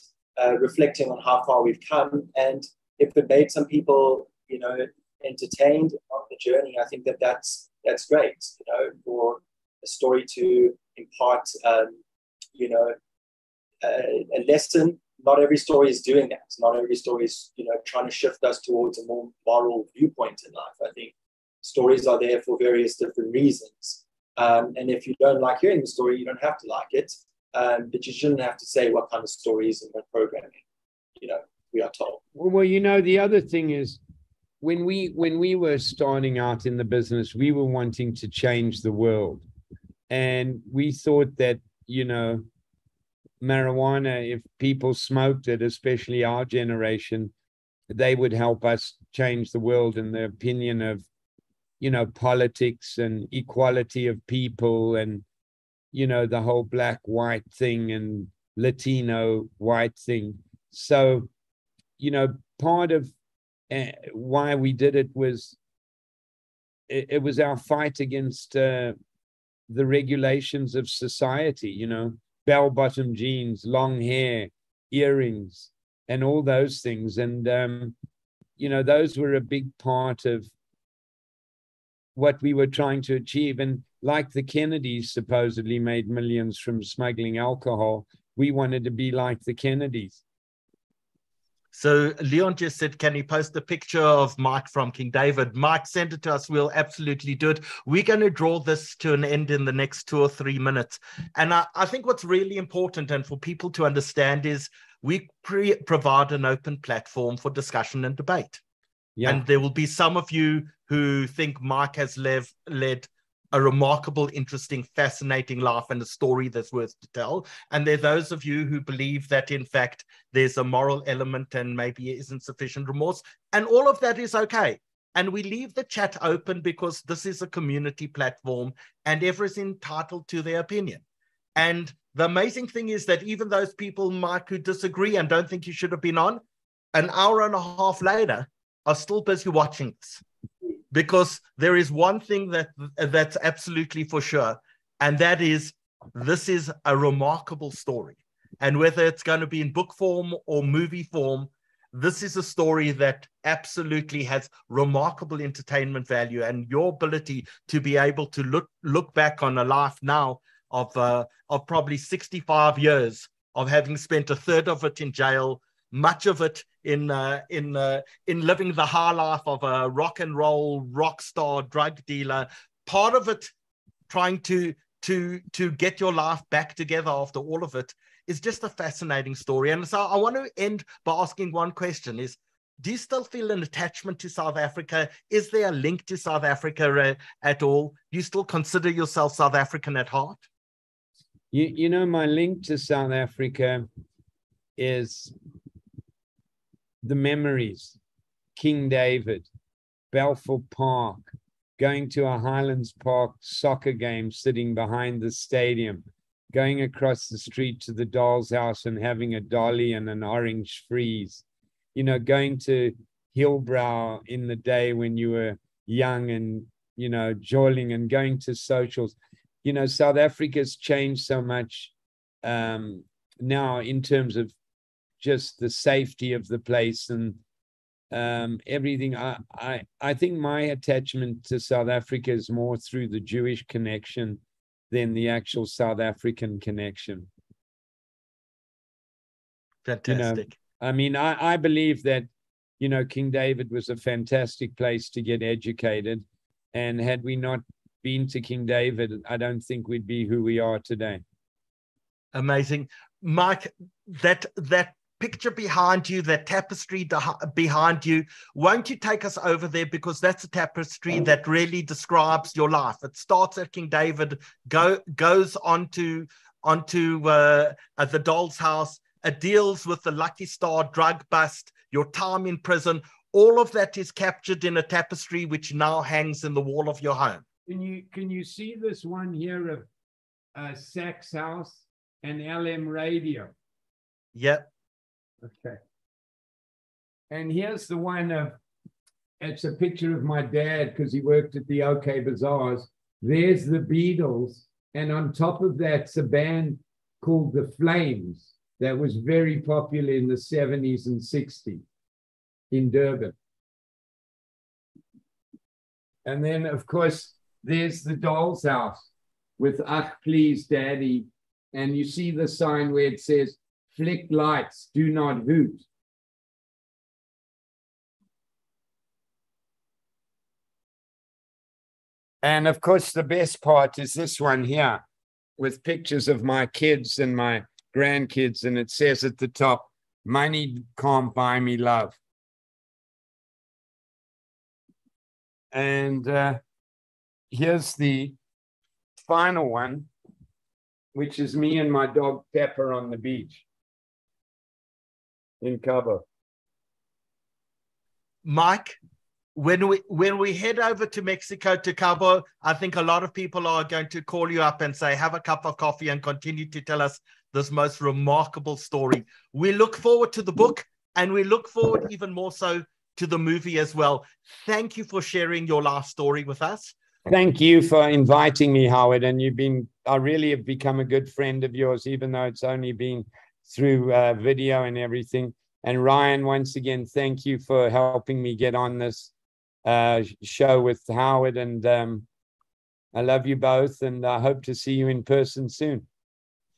uh, reflecting on how far we've come. And if it made some people, you know, entertained on the journey, I think that that's, that's great, you know, for a story to impart, um, you know, a, a lesson. Not every story is doing that. Not every story is, you know, trying to shift us towards a more moral viewpoint in life. I think stories are there for various different reasons. Um, and if you don't like hearing the story, you don't have to like it. Um, but you shouldn't have to say what kind of stories and what programming, you know, we are told. Well, you know, the other thing is, when we, when we were starting out in the business, we were wanting to change the world. And we thought that, you know, marijuana, if people smoked it, especially our generation, they would help us change the world in the opinion of, you know, politics and equality of people and, you know, the whole black, white thing and Latino white thing. So, you know, part of uh, why we did it was, it, it was our fight against uh, the regulations of society, you know, bell-bottom jeans, long hair, earrings, and all those things. And, um, you know, those were a big part of what we were trying to achieve. And like the Kennedys supposedly made millions from smuggling alcohol, we wanted to be like the Kennedys. So Leon just said, can you post a picture of Mike from King David? Mike, send it to us. We'll absolutely do it. We're going to draw this to an end in the next two or three minutes. And I, I think what's really important and for people to understand is we pre provide an open platform for discussion and debate. Yeah. And there will be some of you who think Mike has lev led a remarkable, interesting, fascinating life and a story that's worth to tell. And there are those of you who believe that, in fact, there's a moral element and maybe it isn't sufficient remorse. And all of that is okay. And we leave the chat open because this is a community platform and everyone's entitled to their opinion. And the amazing thing is that even those people, Mike, who disagree and don't think you should have been on, an hour and a half later are still busy watching this. Because there is one thing that that's absolutely for sure, and that is this is a remarkable story. And whether it's going to be in book form or movie form, this is a story that absolutely has remarkable entertainment value. And your ability to be able to look look back on a life now of uh, of probably sixty-five years of having spent a third of it in jail, much of it in uh, in uh, in living the high life of a rock and roll rock star drug dealer, part of it trying to to to get your life back together after all of it, is just a fascinating story. And so I want to end by asking one question: is do you still feel an attachment to South Africa? Is there a link to South Africa at all? Do you still consider yourself South African at heart? You you know, my link to South Africa is the memories, King David, Balfour Park, going to a Highlands Park soccer game, sitting behind the stadium, going across the street to the Dolls House and having a dolly and an orange freeze, you know, going to Hillbrow in the day when you were young and, you know, jolling and going to socials. You know, South Africa's changed so much um, now in terms of just the safety of the place and um, everything. I, I, I think my attachment to South Africa is more through the Jewish connection than the actual South African connection. Fantastic. You know, I mean, I, I believe that, you know, King David was a fantastic place to get educated. And had we not been to King David, I don't think we'd be who we are today. Amazing. Mike, that, that picture behind you, that tapestry behind you, won't you take us over there? Because that's a tapestry that really describes your life. It starts at King David, go, goes on to, on to uh, the Doll's House. It deals with the Lucky Star drug bust, your time in prison. All of that is captured in a tapestry which now hangs in the wall of your home. Can you, can you see this one here of uh, Sachs House and L M Radio? Yep. Okay. And here's the one of, it's a picture of my dad because he worked at the OK Bazaars. There's the Beatles. And on top of that's a band called The Flames that was very popular in the seventies and sixties in Durban. And then, of course, there's the Doll's House with Ach, Please, Daddy. And you see the sign where it says, "Flick lights, do not hoot." And, of course, the best part is this one here with pictures of my kids and my grandkids. And it says at the top, "Money can't buy me love." And uh, here's the final one, which is me and my dog Pepper on the beach in Cabo. Mike, when we when we head over to Mexico, to Cabo, I think a lot of people are going to call you up and say, have a cup of coffee and continue to tell us this most remarkable story. We look forward to the book, and we look forward even more so to the movie as well. Thank you for sharing your life story with us. Thank you for inviting me, Howard. And you've been, I really have become a good friend of yours, even though it's only been through uh, video and everything. And Ryan, once again, thank you for helping me get on this uh, show with Howard. And um, I love you both. And I hope to see you in person soon.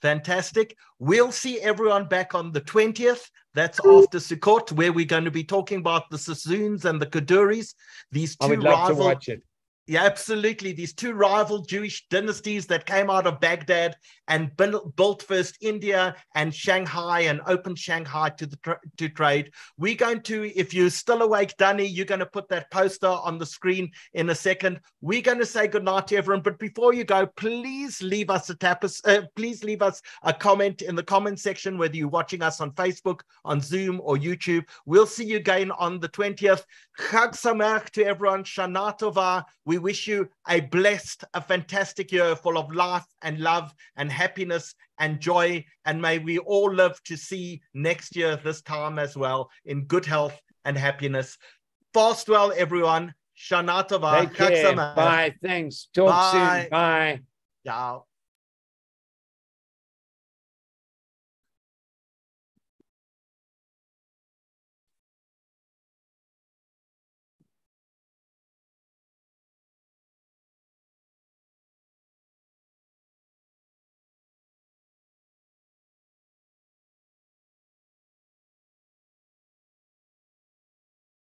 Fantastic. We'll see everyone back on the twentieth. That's after Sukkot, where we're going to be talking about the Sassoons and the Kuduris. These two I would love rival, to watch it. Yeah, absolutely. These two rival Jewish dynasties that came out of Baghdad and built, built first India and Shanghai and opened Shanghai to the tra to trade. We're going to, if you're still awake, Danny, you're going to put that poster on the screen in a second. We're going to say goodnight to everyone. But before you go, please leave us a tapas, uh, please leave us a comment in the comment section, whether you're watching us on Facebook, on Zoom or YouTube. We'll see you again on the twentieth. Chag Sameach to everyone. Shana Tova. We wish you a blessed, a fantastic year full of life and love and happiness and joy. And may we all live to see next year this time as well in good health and happiness. Fast well, everyone. Shana Tova. Bye. Thanks. Talk Bye. soon. Bye. Ciao.